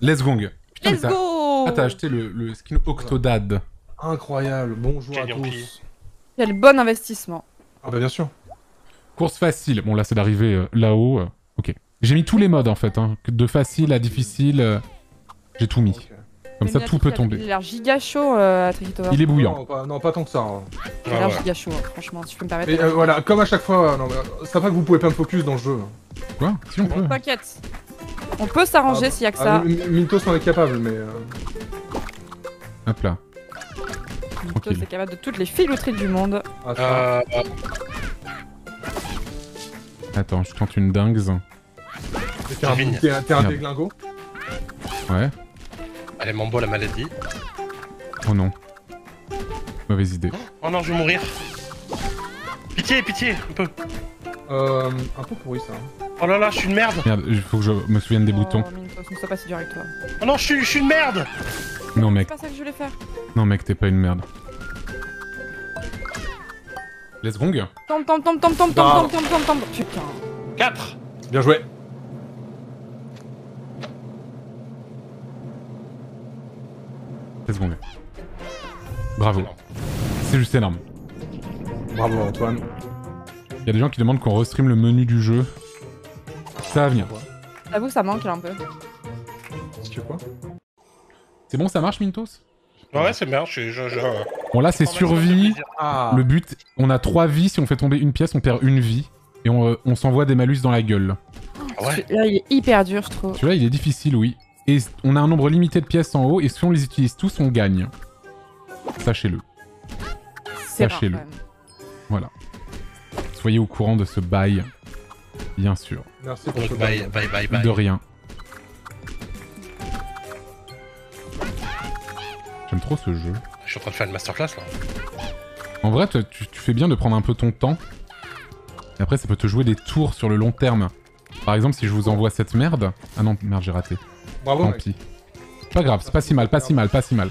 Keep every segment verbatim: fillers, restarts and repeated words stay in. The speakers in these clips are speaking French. Let's Gong. Putain, Let's go. Ah, t'as acheté le, le skin Octodad. Incroyable, bonjour à tous. Quel bon investissement. Ah bah bien sûr. Course facile. Bon là c'est d'arriver euh, là-haut. Euh, ok. J'ai mis tous les modes en fait. Hein. De facile à difficile. Euh, J'ai tout mis. Okay. Comme ça tout peut tomber. Il a l'air giga chaud euh, à Tricky Towers. Il est bouillant. Non pas, non, pas tant que ça. Hein. Il a l'air ah, ouais. giga chaud hein, franchement si je peux me permettre. Et, euh, voilà, comme à chaque fois, euh, non, mais ça va que vous pouvez pas me focus dans le jeu. Quoi? Si on peut. T'inquiète. On peut s'arranger ah, s'il y a que ça. Ah, Mynthos en est capable mais... Euh... Hop là. Mynthos est capable de toutes les filouteries du monde. Attends. Euh... Attends, je tente une dingue. T'es un, t'es un, t'es un déglingo. Ouais. Allez, m'envoie la maladie. Oh non. Mauvaise idée. Oh non, je vais mourir. Pitié, pitié, un peu. Euh... Un peu pourri ça. Oh là là, je suis une merde. Merde, il faut que je me souvienne des oh, boutons. Mintos, ne sois pas si dur avec toi. Oh non, je suis, je suis une merde. Non mec. C'est pas ça que je voulais faire. Non mec, t'es pas une merde. Let's gong. Tombe, tombe, tombe, tombe, tombe, ah. tombe, tombe, tombe, tombe, tombe. Putain. quatre. Bien joué. Let's gong. Bravo. C'est juste énorme. Bravo Antoine. Il y a des gens qui demandent qu'on restream le menu du jeu. Ça va venir. J'avoue, ça manque là un peu. Si tu veux quoi ? C'est bon, ça marche, Mynthos ? Ouais, c'est bien. Je, je, je... Bon, là, c'est survie. Ah. Le but, on a trois vies. Si on fait tomber une pièce, on perd une vie. Et on, on s'envoie des malus dans la gueule. Ah ouais. Là, il est hyper dur, je trouve. Celui-là, il est difficile, oui. Et on a un nombre limité de pièces en haut. Et si on les utilise tous, on gagne. Sachez-le. Sachez-le. Voilà. Soyez au courant de ce bail. Bien sûr. Merci pour ce bye, bye, bye, bye. De rien. J'aime trop ce jeu. Je suis en train de faire une masterclass là. En vrai, tu, tu fais bien de prendre un peu ton temps. Et après, ça peut te jouer des tours sur le long terme. Par exemple, si je vous envoie cette merde... Ah non, merde, j'ai raté. Bravo, tant pis. Pas grave, c'est pas si mal, pas si mal, pas si mal.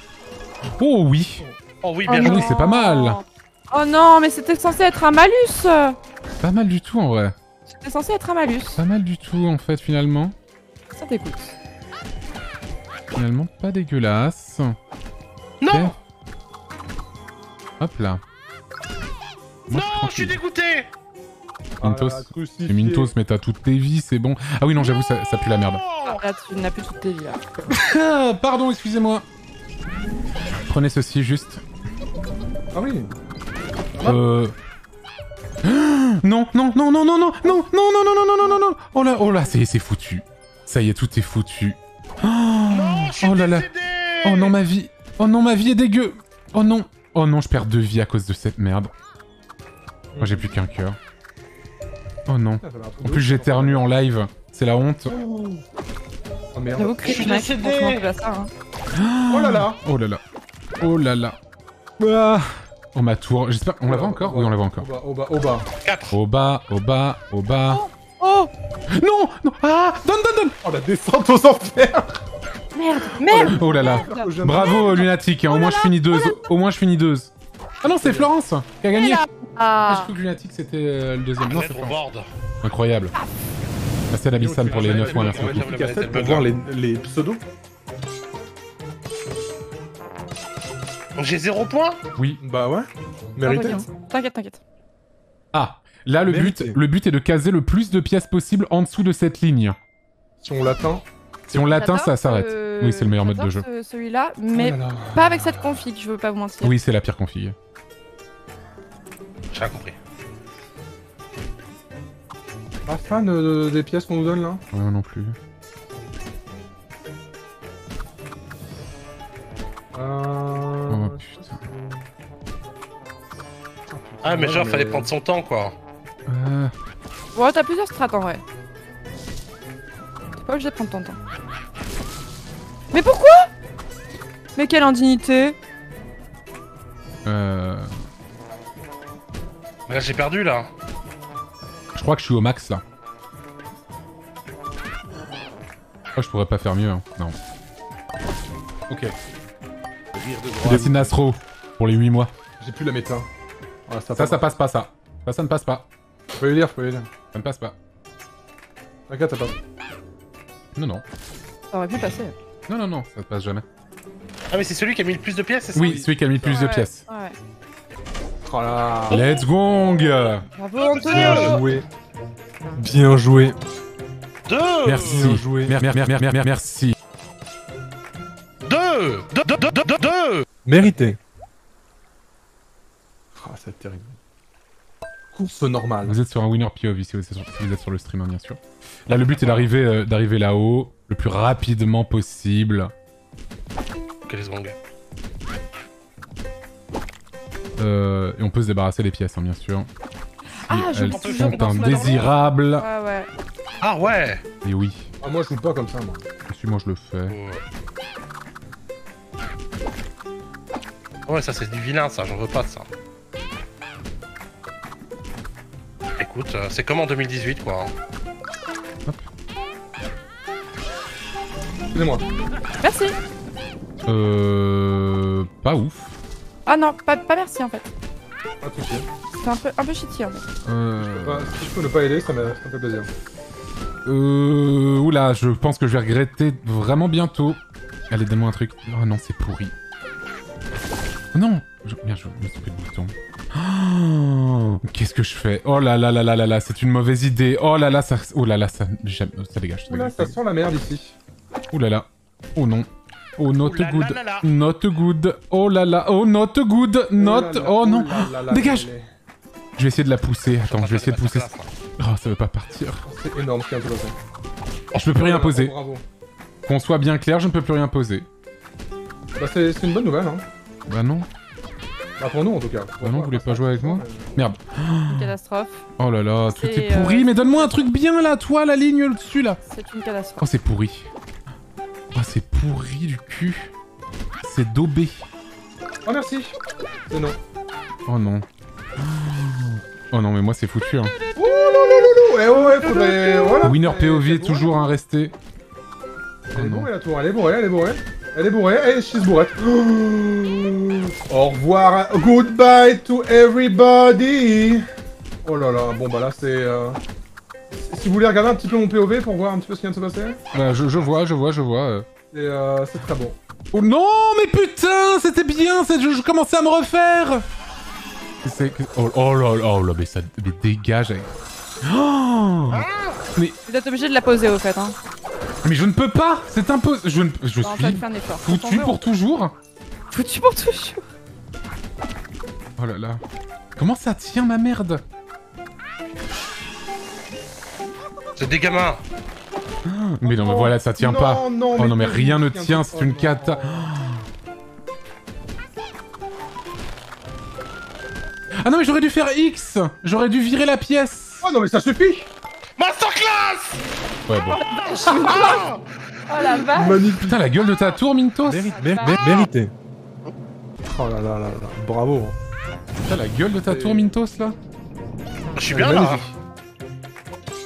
Oh oui. Oh oui, bien joué. Oh oui, c'est pas mal. Oh non, mais c'était censé être un malus. Pas mal du tout en vrai. C'était censé être un malus. Pas mal du tout en fait finalement. Ça t'écoute. Finalement pas dégueulasse. Non okay. Hop là. Moi, non, je suis dégoûté. Mynthos, c'est Mynthos mais t'as toutes tes vies, c'est bon. Ah oui non j'avoue ça, ça pue la merde. Ah, là tu n'as plus toutes tes vies là. Pardon, excusez-moi. Prenez ceci juste. Ah oui. Euh... Non, non, non, non, non, non, non, non, non, non, non, non, non, non, oh là, oh là, c'est foutu. Ça y est, tout est foutu. Oh, non, je suis oh là là. Oh non, ma vie. Oh non, ma vie est dégueu. Oh non. Oh non, je perds deux vies à cause de cette merde. Moi, oh, j'ai plus qu'un cœur. Oh non. En plus, j'éternue en live. C'est la honte. Oh, oh merde. Je suis décédé. Oh là là. Oh là là. Oh là là. Ah. Oh ma tour, j'espère qu'on la voit encore. Oui, on la voit encore. Au bas, au bas, quatre. Au bas, au bas, au bas. Oh, oh non, non. Ah, donne, donne, donne. Oh la descente aux enfers. Merde, merde. Oh là là. Merde. Bravo Lunatic, hein. oh au, moins, là, je deux. Oh au moins je finis deux. Ah non, c'est Florence qui a gagné. Ah. Je trouve que Lunatic c'était euh, le deuxième. Non, c'est Florence. Incroyable. Merci à l'Abyssal pour les neuf mois, merci beaucoup. Pour voir les pseudos. J'ai zéro point. Oui. Bah ouais. Mérité. T'inquiète, t'inquiète. Ah, là le but, le but est de caser le plus de pièces possible en dessous de cette ligne. Si on l'atteint. Si on l'atteint, ça s'arrête. Euh... Oui, c'est le meilleur mode de jeu. Ce, celui-là, mais oh là là. Pas avec cette config, je veux pas vous mentir. Oui, c'est la pire config. J'ai compris. Pas fan euh, des pièces qu'on nous donne là. Ouais, non plus. Euh... Oh putain. Ah mais genre ouais, fallait mais... prendre son temps quoi. Euh... Ouais t'as plusieurs strats en vrai. T'es pas obligé de prendre ton temps. Mais pourquoi? Mais quelle indignité. Euh... Mais là j'ai perdu là. Je crois que je suis au max là. Oh, je pourrais pas faire mieux hein. Non. Ok. Merci Nastro pour les huit mois. J'ai plus la méta. Voilà, ça, ça, ça passe pas, ça. Ça, ça ne passe pas. Je peux lui lire, je peux lui lire. Ça ne passe pas. T'inquiète, ça passe. Non, non. Ça aurait pu passer. Non, non, non, ça ne passe jamais. Ah, mais c'est celui qui a mis le plus de pièces, c'est ça? Oui, celui qui a mis le plus de pièces. Ouais. Oh là. Let's gong. Bravo, Antoine. Bien joué. Bien joué. Deux. Merci. Bien joué. Mer, mer, mer, mer, mer, mer, merci. Deux. Deux, deux, deux, deux, deux. Mérité. Ah, oh, c'est terrible. Course normale. Vous êtes sur un winner P O V si vous êtes sur, si vous êtes sur le stream, hein, bien sûr. Là, le but est d'arriver euh, d'arriver là-haut le plus rapidement possible. Quel est euh, et on peut se débarrasser des pièces, hein, bien sûr. Ah, elles sont indésirables. Ah ouais. Ah ouais. Et oui. Ah, moi je joue pas comme ça, moi. Si, moi je le fais. Ouais. Ouais, ça c'est du vilain, ça, j'en veux pas de ça. Écoute, euh, c'est comme en deux mille dix-huit, quoi. Hop. Excusez-moi. Merci. Euh... Pas ouf. Ah non, pas, pas merci, en fait. Pas de soucis. C'est un peu, un peu shitty, en fait. Euh... Pas, si je peux ne pas aider, ça me fait plaisir. Euh... Oula, je pense que je vais regretter vraiment bientôt. Allez, donne-moi un truc. Oh non, c'est pourri. Non, je... Merde, je me suis pris le bouton. Oh, qu'est-ce que je fais? Oh là là là là là là, c'est une mauvaise idée. Oh là là, ça... Oh là là, ça... Ça dégage. Ça, dégage. Ça sent la merde ici. Oh là là. Oh non. Oh not Oula good. La la la. Not good. Oh là là. Oh not good. Not... Oh, oh non. La la la. Dégage. Je vais essayer de la pousser. Attends, je vais essayer de pousser. Oh, ça veut pas partir. C'est énorme. Je peux plus rien poser. Qu'on soit bien clair, je ne peux plus rien poser. Bah, c'est une bonne nouvelle, hein. Bah non. Bah pour nous en tout cas. Bah non, vous voulez pas jouer avec moi? Merde. Une catastrophe. Oh là là, tout est pourri, euh... mais donne-moi un truc bien là, toi, la ligne au-dessus là. C'est une catastrophe. Oh c'est pourri. Oh c'est pourri du cul. C'est daubé. Oh merci. C'est non. Oh non. Oh non mais moi c'est foutu hein. Oh non, non, non, non. Eh oh, eh, faudrait... voilà. Winner P O V est toujours un resté. Elle est bourrée la tour, elle est bourrée, elle est bourrée. Elle est bourrée, elle est she's bourrette. Oh. Au revoir, goodbye to everybody. Oh là là, bon bah là c'est... Euh... Si vous voulez regarder un petit peu mon P O V pour voir un petit peu ce qui vient de se passer. Bah, je, je vois, je vois, je vois. Euh... Et euh, c'est très bon. Oh non mais putain, c'était bien, je, je commençais à me refaire. Oh, oh là là, oh là, mais ça mais dégage. Avec... Oh ah mais... Vous êtes obligé de la poser au fait hein. Mais je ne peux pas, c'est impossible. Je, ne... je non, suis foutu veut, pour toujours. Foutu pour toujours. Oh là là. Comment ça tient ma merde? C'est des gamins. Mais non, mais voilà, ça tient non, pas. Non, oh non, mais, mais rien ne tient, c'est une cata. Ah non, mais j'aurais dû faire X. J'aurais dû virer la pièce. Oh non, mais ça suffit. Masterclass! Ouais, bon. Ah oh la vache! Putain, la gueule de ta tour, Mynthos! Mérité. Oh là là là là, bravo! Putain, la gueule de ta tour, Mynthos, là! Je suis bien là!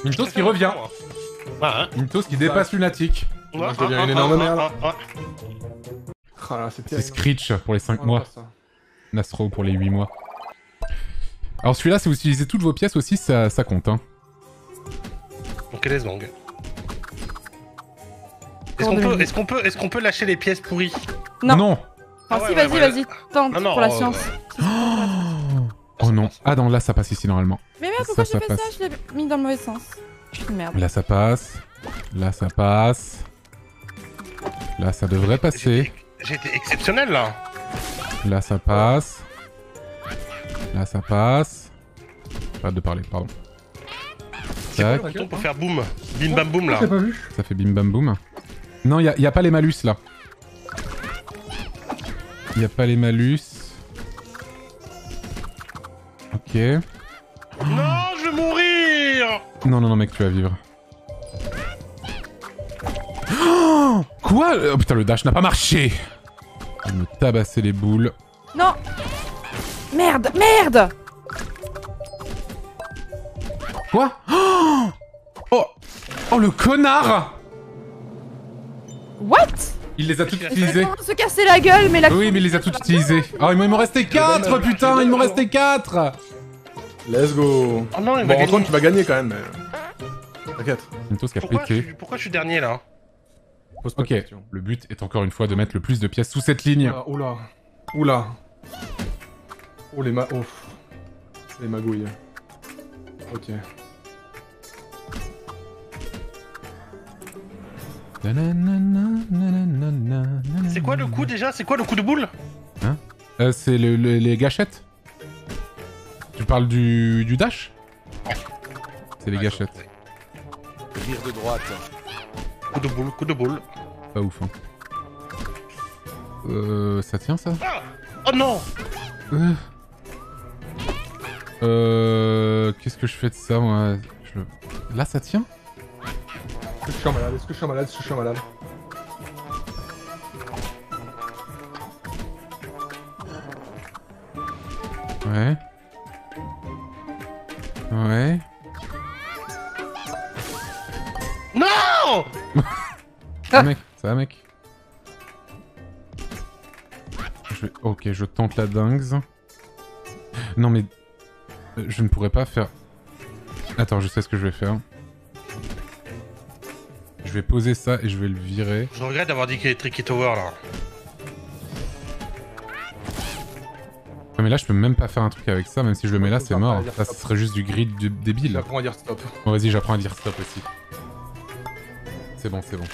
Mynthos qui revient! Ouais, hein. Mynthos qui dépasse Lunatic! Moi, je deviens une énorme merde! C'est Screech pour les cinq mois. Nastro pour les huit mois. Alors, celui-là, si vous utilisez toutes vos pièces aussi, ça, ça compte, hein. Donc, les langues. Est-ce qu'on peut, est-ce qu'on peut, est-ce qu'on peut lâcher les pièces pourries? Non. Non. Ah ouais, si, vas-y, ouais, ouais. vas-y, tente non, non, pour la oh, science. Ouais. Oh non. Ah non, là ça passe ici normalement. Mais merde, pourquoi j'ai fait passe. ça? Je l'ai mis dans le mauvais sens. Je suis une merde. Là ça passe. Là ça passe. Là ça devrait passer. J'ai été exceptionnel là. Là ça passe. Là ça passe. J'arrête de parler, pardon. C'est quoi le bouton pour faire boum? Bim bam boum là. Pas vu. Ça fait bim bam boum. Non, y'a y a pas les malus là. Y'a pas les malus. Ok. Non, je vais mourir! Non, non, non, mec, tu vas vivre. Oh, quoi? Oh putain, le dash n'a pas marché! Je vais me tabasser les boules. Non! Merde, merde! Quoi? Oh, oh! Oh, le connard! What? Il les a toutes utilisées. Se casser la gueule, mais la. Oui, mais il les a toutes utilisées. Ah, il m'en restait quatre, putain, il m'en restait quatre. Let's go. Oh non, il bon, Antoine, tu vas gagner quand même. Mais... T'inquiète. Pourquoi, pourquoi je suis dernier là? pose pas okay. de question. Le but est encore une fois de mettre le plus de pièces sous cette ligne. Ah, oh là, oh là. Oh les ma... Oh. Les magouilles. Ok. C'est quoi le coup déjà? C'est quoi le coup de boule? Hein? euh, C'est le, le, les gâchettes. Tu parles du, du dash? C'est les ah, gâchettes. Vire de droite. Coup de boule, coup de boule. Pas ouf hein. Euh... Ça tient ça? Ah oh non euh... euh... Qu'est-ce que je fais de ça moi? je... Là ça tient? Est-ce que je suis en malade? Est-ce que je suis en malade? Est-ce que je suis en malade? Ouais. Ouais. Non. Ça va mec, ça va mec. Je vais... Ok, je tente la dingue. Non mais... Je ne pourrais pas faire... Attends, je sais ce que je vais faire. Je vais poser ça et je vais le virer. Je regrette d'avoir dit qu'il est Tricky Tower là. Ouais, mais là je peux même pas faire un truc avec ça, même si je le mets là c'est mort. Ça serait juste du grid du... débile. J'apprends à dire stop. Bon vas-y, j'apprends à dire stop aussi. C'est bon, c'est bon.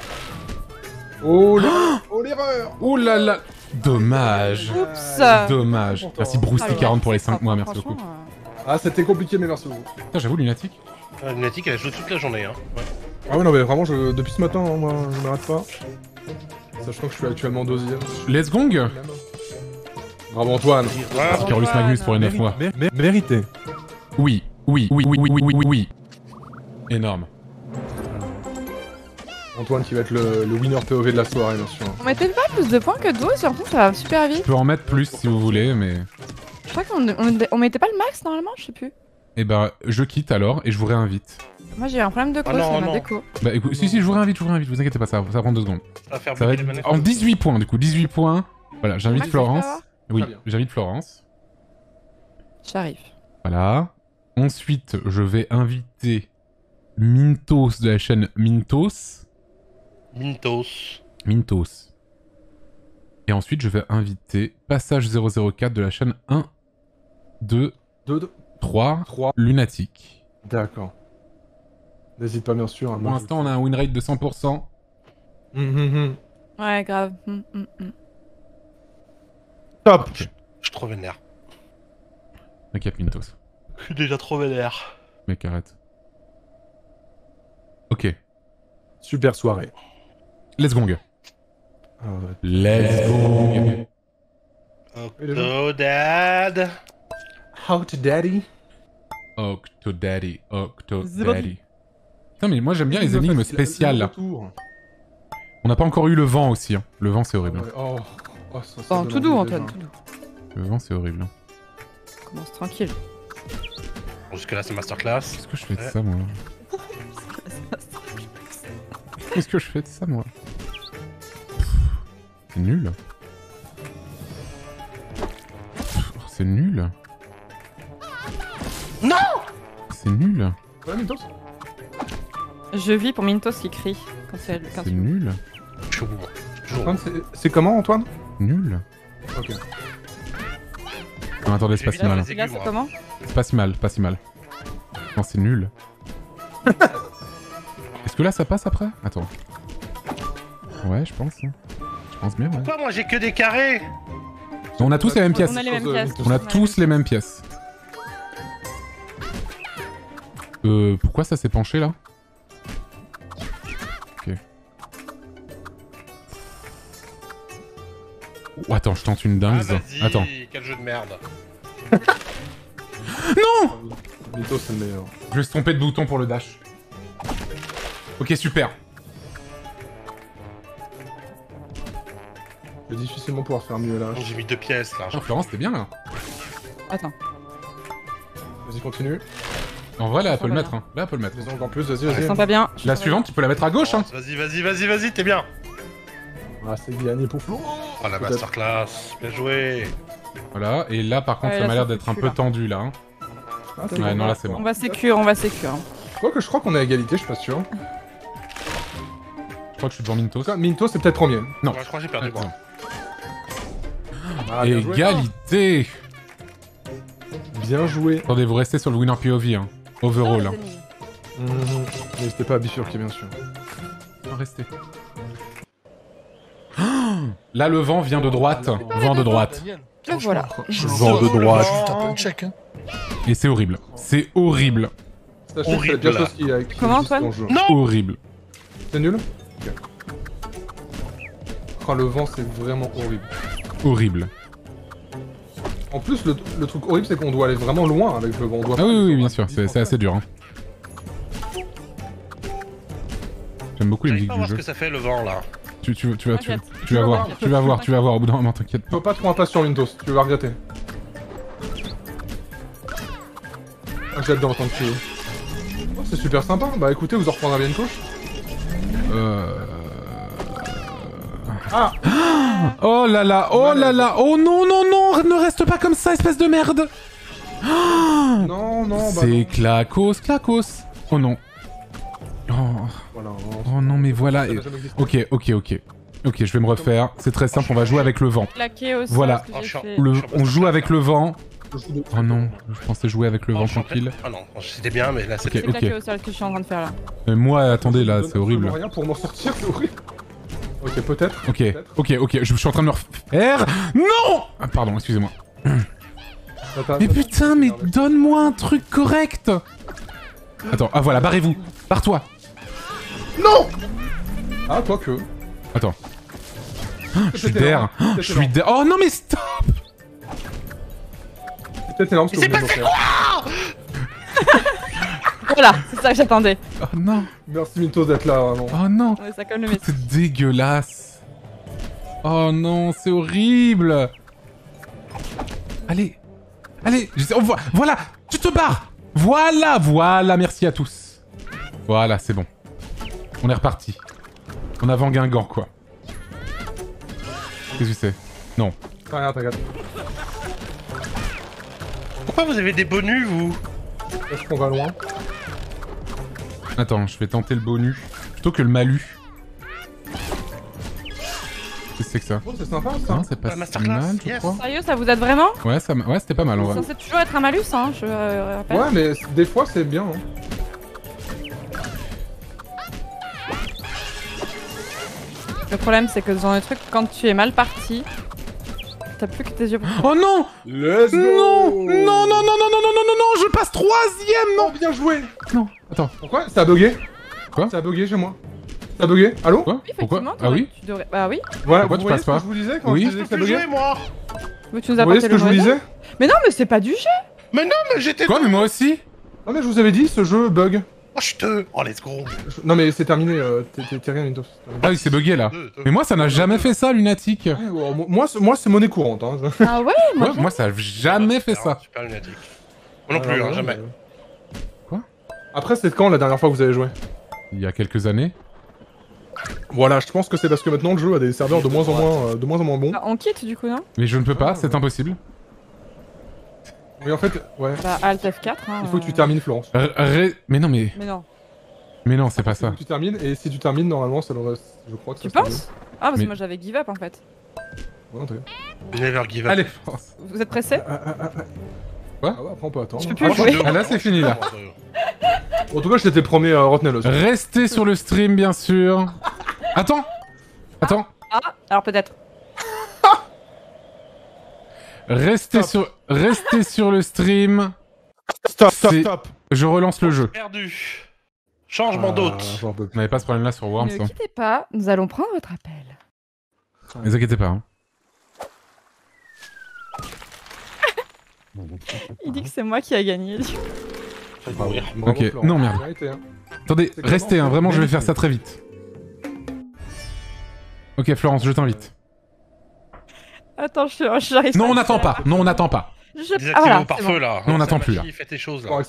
Oh l'erreur! Oh là là! Dommage! Oups! Dommage! Merci Bruce et quarante pour les cinq mois, merci beaucoup. Ah, c'était compliqué, mais merci beaucoup. Putain, j'avoue, Lunatic. Lunatic, elle joue toute la journée, hein. Ah ouais, non, mais vraiment, depuis ce matin, moi, je m'arrête pas. Sachant que je suis actuellement deuxième. Let's gong! Bravo Antoine! Sicarius Magnus pour les neuf mois. Vérité. Oui, oui, oui, oui, oui, oui, oui. Énorme. Antoine qui va être le, le winner P O V de la soirée, bien sûr. On mettait pas plus de points que douze, surtout ça va super vite. Je peux en mettre plus si vous voulez, mais... Je crois qu'on on, on mettait pas le max normalement, je sais plus. Eh bah, je quitte alors et je vous réinvite. Moi j'ai eu un problème de cause, ça m'a déco. Bah écoute, si si, je vous réinvite, je vous réinvite, vous inquiétez pas, ça, ça prend deux secondes. Ça va faire ça va être... En dix-huit points du coup, dix-huit points. Voilà, j'invite Florence. Oui, j'invite Florence. J'arrive. Voilà. Ensuite, je vais inviter Mynthos de la chaîne Mynthos. Mynthos. Mynthos. Et ensuite, je vais inviter Passage zéro zéro quatre de la chaîne un, deux, trois, trois. Lunatic. D'accord. N'hésite pas, bien sûr. Hein, Pour l'instant, on a un win rate de cent pour cent. Mmh, mmh. Ouais, grave. Mmh, mmh, mmh. Top. Je suis trop vénère. T'inquiète, Mynthos. Je suis déjà trop vénère. Mec, arrête. Ok. Super soirée. Let's gong. Oh, ouais. Let's gong. Octodad. Octodaddy. Octodaddy. Octodaddy. Putain mais moi j'aime bien les énigmes spéciales. On n'a pas encore eu le vent aussi. Hein. Le vent c'est horrible. Oh, oh ça, ça oh, tout doux Antoine. Tout doux. Le vent c'est horrible. On commence tranquille. Bon, jusque là c'est masterclass. Qu'est-ce que je fais de ouais. ça moi? Qu'est-ce que je fais de ça, moi? C'est nul. C'est nul. Non! C'est nul. Ouais, Mynthos. Je vis pour Mynthos qui crie quand c'est... C'est nul. C'est comment, Antoine? Nul. Ok. Non, attendez, c'est pas si mal. C'est comment? C'est pas si mal, pas si mal. Non, c'est nul. Est-ce que là ça passe après? Attends. Ouais, je pense. Je pense bien, ouais. Pourquoi moi j'ai que des carrés? On a tous les mêmes pièces. On a, les mêmes pièces. On a tous les mêmes pièces. Euh, pourquoi ça s'est penché là? Ok. Oh, attends, je tente une dingue. Ah, attends. Quel jeu de merde. Non! Mythos, c'est le meilleur. Je vais se tromper de bouton pour le dash. Ok, super. Je vais difficilement pouvoir faire mieux là. Oh, j'ai mis deux pièces là. Oh, Florence, t'es bien là. Attends. Vas-y, continue. En vrai, là, elle peut le mettre. Hein. Là, elle peut le mettre. En plus, vas-y, vas-y. Je sens pas bien. La suivante, tu peux la mettre à gauche. Hein. Vas-y, vas-y, vas-y, vas-y, t'es bien. Ah, c'est gagné pour Flo. Oh, la masterclass. Bien joué. Voilà, et là, par contre, ça m'a l'air d'être un peu tendu là. Ouais, non, là, c'est bon. On va sécure, on va sécure. Je crois que je crois qu'on est à égalité, je suis pas sûr. crois que je suis devant Mynthos. Mynthos, c'est peut-être premier. Non. Ouais, je crois que j'ai perdu. Moi. Ah, égalité. Bien joué. Attendez, vous restez sur le winner P O V, hein. Overall. Hein. Mmh. N'hésitez pas à bifurquer, bien sûr. Restez. Là, le vent vient de droite. Vent de droite. Le voilà. Vent de droite. Et c'est horrible. C'est horrible. Horrible. Comment, Antoine? Non. Horrible. C'est nul? Okay. Oh, le vent, c'est vraiment horrible. Horrible. En plus, le, le truc horrible, c'est qu'on doit aller vraiment loin avec le vent. On doit ah oui, oui, oui, bien sûr. C'est assez dur. Hein. J'aime beaucoup les musiques du jeu. Je sais pas ce que ça fait le vent, là. Tu, tu, tu, vas, tu, tu vas voir, tu vas voir, tu vas voir, au bout d'un moment, t'inquiète pas. Faut pas trop impatient sur Mynthos, tu vas regretter. Ah, j'adore tant que tu veux. Oh, c'est super sympa, bah écoutez, vous en reprendrez bien une couche. Euh... Ah. Oh là là, oh là là, oh non, non, non, ne reste pas comme ça, espèce de merde. Non, non, bah c'est clacos, clacos. Oh non. Oh. Voilà, on... oh non mais voilà. Et... Ok, ok, ok. Ok, je vais me refaire. C'est très simple, on va jouer avec le vent. Voilà, le... on joue avec le vent. Oh non, je pensais jouer avec le vent tranquille. Ah non, c'était bien mais là c'était... C'est claqué au sol que je suis en train de faire là. Mais moi, attendez là, c'est horrible. Pour m'en sortir, c'est horrible. Ok, peut-être. Ok, ok, ok, je suis en train de me refaire. Non. Ah pardon, excusez-moi. Mais putain, mais donne-moi un truc correct. Attends, ah voilà, barrez-vous. Barre-toi. Non. Ah, quoi que... Attends. Je suis derrière. Je suis derrière. Oh non mais stop. C'est énorme ce que vous venez de faire. Voilà, c'est ça que j'attendais. Oh non. Merci Mynthos d'être là, vraiment. Oh non. C'est dégueulasse. Oh non, c'est horrible. Allez. Allez. Voilà. Tu te barres. Voilà, voilà. Merci à tous. Voilà, c'est bon. On est reparti. On a avant Guingamp, quoi. Qu'est-ce que c'est? Non. Ah, regarde. Pourquoi vous avez des bonus, vous? Est-ce qu'on va loin? Attends, je vais tenter le bonus. Plutôt que le malus. Qu'est-ce que c'est que ça? Oh, c'est sympa, ça. Non, c'est pas si mal, je yes. crois. Sérieux, ça vous aide vraiment? Ouais, ça ouais c'était pas mal, en vrai. C'est censé toujours être un malus, hein, je euh, rappelle. Ouais, mais des fois, c'est bien, hein. Le problème, c'est que dans les trucs, quand tu es mal parti, t'as plus que tes yeux. Oh non. Let's go. Non. Non, non, non, non, non, non, non, non, non, je passe troisième, non. Bien joué. Non, attends. Pourquoi? Ça a bugué. Quoi? Ça a bugué chez moi. Ça a bugué. Allô? Quoi? Oui, pourquoi? Ah oui tu devrais... Bah oui. Voilà, pourquoi tu passes pas? Je vous disais quand oui. je disais que ça buguait. Vous tu nous as apporté le mauvais jeu. Mais non, mais c'est pas du jeu. Mais non, mais j'étais... Quoi? Mais moi aussi. Non, mais je vous avais dit, ce jeu bug. Oh, je te... Oh, let's go. Non, mais c'est terminé, euh, t'es rien, Mynthos. Ah, il s'est bugué là. Mais moi, ça n'a jamais fait ça, Lunatic. Ouais, ouais, moi, moi c'est monnaie courante. Hein. Ah ouais, moi, ouais, moi ça n'a jamais ah, fait super, ça. Super Lunatic. Moi non plus, ah, hein, jamais. Mais... Quoi? Après, c'est quand la dernière fois que vous avez joué? Il y a quelques années. Voilà, je pense que c'est parce que maintenant le jeu a des serveurs de moins en moins, euh, de moins, en moins bons. Ah, on quitte du coup, non? Mais je ne peux pas, ah, c'est ouais. impossible. Mais en fait, ouais. Bah, Alt F quatre, hein. Il faut que tu termines, Florence. R Ré mais non, mais. Mais non. Mais non, c'est pas ça. Il faut que tu termines, et si tu termines, normalement, ça devrait. Je crois que tu ça penses? Ah, parce que mais... moi j'avais give up en fait. Ouais, never give up. Allez, Florence. Vous êtes pressé? ah, ah, ah, ah. Quoi? Ah ouais, après on peut attendre. Je peux plus ah, jouer. Ah, là, c'est fini là. En tout cas, je t'étais promis, euh, retenez-le. Restez sur le stream, bien sûr. Attends. Attends. Ah, ah. alors peut-être. Restez stop. sur restez sur le stream. Stop, stop, stop. Je relance stop, le jeu. Perdu. Changement ah, d'hôte. On n'avait pas ce problème là sur Worms. Ne vous inquiétez pas, nous allons prendre votre appel. Ne vous inquiétez pas. Hein. Il dit que c'est moi qui a gagné. Bravo. Bravo, ok, Florent. Non merde. Arrêtez, hein. Attendez, restez, hein, vraiment je vais faire ça très vite. Ok Florence, je t'invite. Attends, j'arrive. Non, on n'attend pas. Non, on n'attend pas. Désactivez-vous par feu là. Non, on n'attend plus là.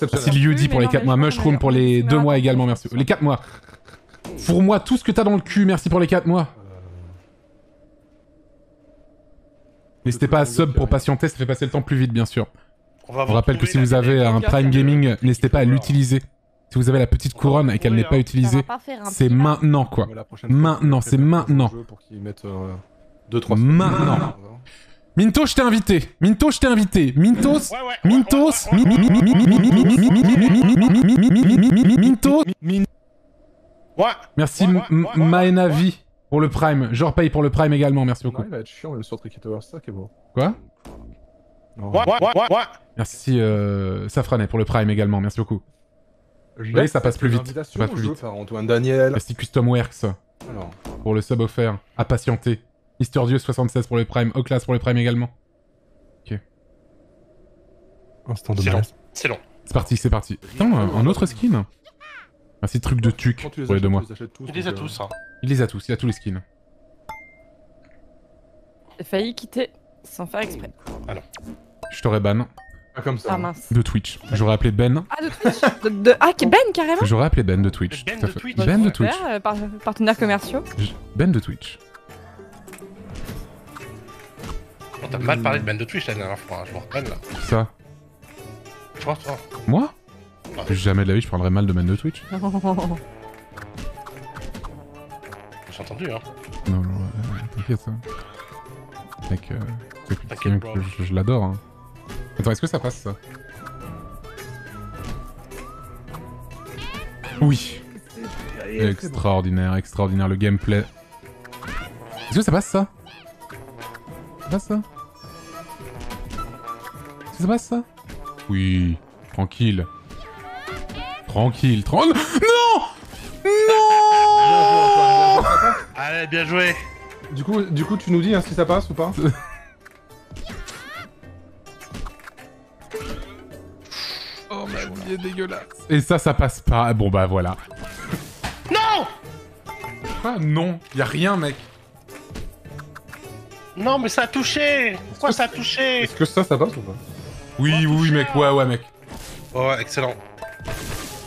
Merci Liudi pour les quatre mois. Mushroom pour les deux mois également, merci. Les quatre mois. Pour moi, tout ce que t'as dans le cul, merci pour les quatre mois. N'hésitez pas à sub pour patienter, ça fait passer le temps plus vite, bien sûr. On rappelle que si vous avez un Prime Gaming, n'hésitez pas à l'utiliser. Si vous avez la petite couronne et qu'elle n'est pas utilisée, c'est maintenant quoi. Maintenant, c'est maintenant. Maintenant. Mynthos, je t'ai invité. Mynthos, je t'ai invité. Mynthos, Mynthos, Mynthos. Merci Maenavi pour le Prime. Genre paye pour le Prime également, merci beaucoup. Il va être chiant même sur Tricky Towers, c'est ça qui est beau. Quoi ? Merci Safranet pour le Prime également, merci beaucoup. Vous voyez, ça passe plus vite. Ça passe plus vite. Antoine Daniel. Merci Custom Works pour le sub offert. À patienter. Mister Dieu soixante-seize pour le Prime, o-class pour le Prime également. Ok. Instant de silence. C'est long. C'est parti, c'est parti. Putain, un autre skin. Merci truc de tuc pour les deux mois. Il les a tous, hein. Il les a tous, il a tous les skins. J'ai failli quitter sans faire exprès. Ah non. Je t'aurais ban. Pas comme ça. Ah mince. De Twitch. J'aurais appelé Ben. Ah de Twitch de, de... Ah Ben carrément. J'aurais appelé Ben de Twitch. Ben de Twitch. Ben de Twitch. Partenaires commerciaux. Ben de Twitch. On t'a mal parlé de Ben de Twitch la dernière fois, hein. Je m'en rappelle là. Ça Je pense pas. Moi ah. Plus jamais de la vie je parlerai mal de Ben de Twitch. J'ai entendu hein. Non, non, t'inquiète ça. Mec, euh, t'inquiète bro. Je, je l'adore hein. Attends, est-ce que ça passe ça? Oui. Extraordinaire, extraordinaire le gameplay. Est-ce que ça passe ça? Ça passe ça? Ça passe ça? Oui, tranquille. Tranquille, tranquille. Non! Non! Allez, bien joué! Du coup, du coup, tu nous dis hein, si ça passe ou pas? Oh ma vie est dégueulasse. Et ça, ça passe pas. Bon bah voilà. Non! Quoi? Non, y'a rien, mec. Non mais ça a touché. Pourquoi ça a touché? Est-ce que ça, ça passe ou pas? Oui, oui, oui, mec, ouais, ouais, mec. Oh, ouais, excellent.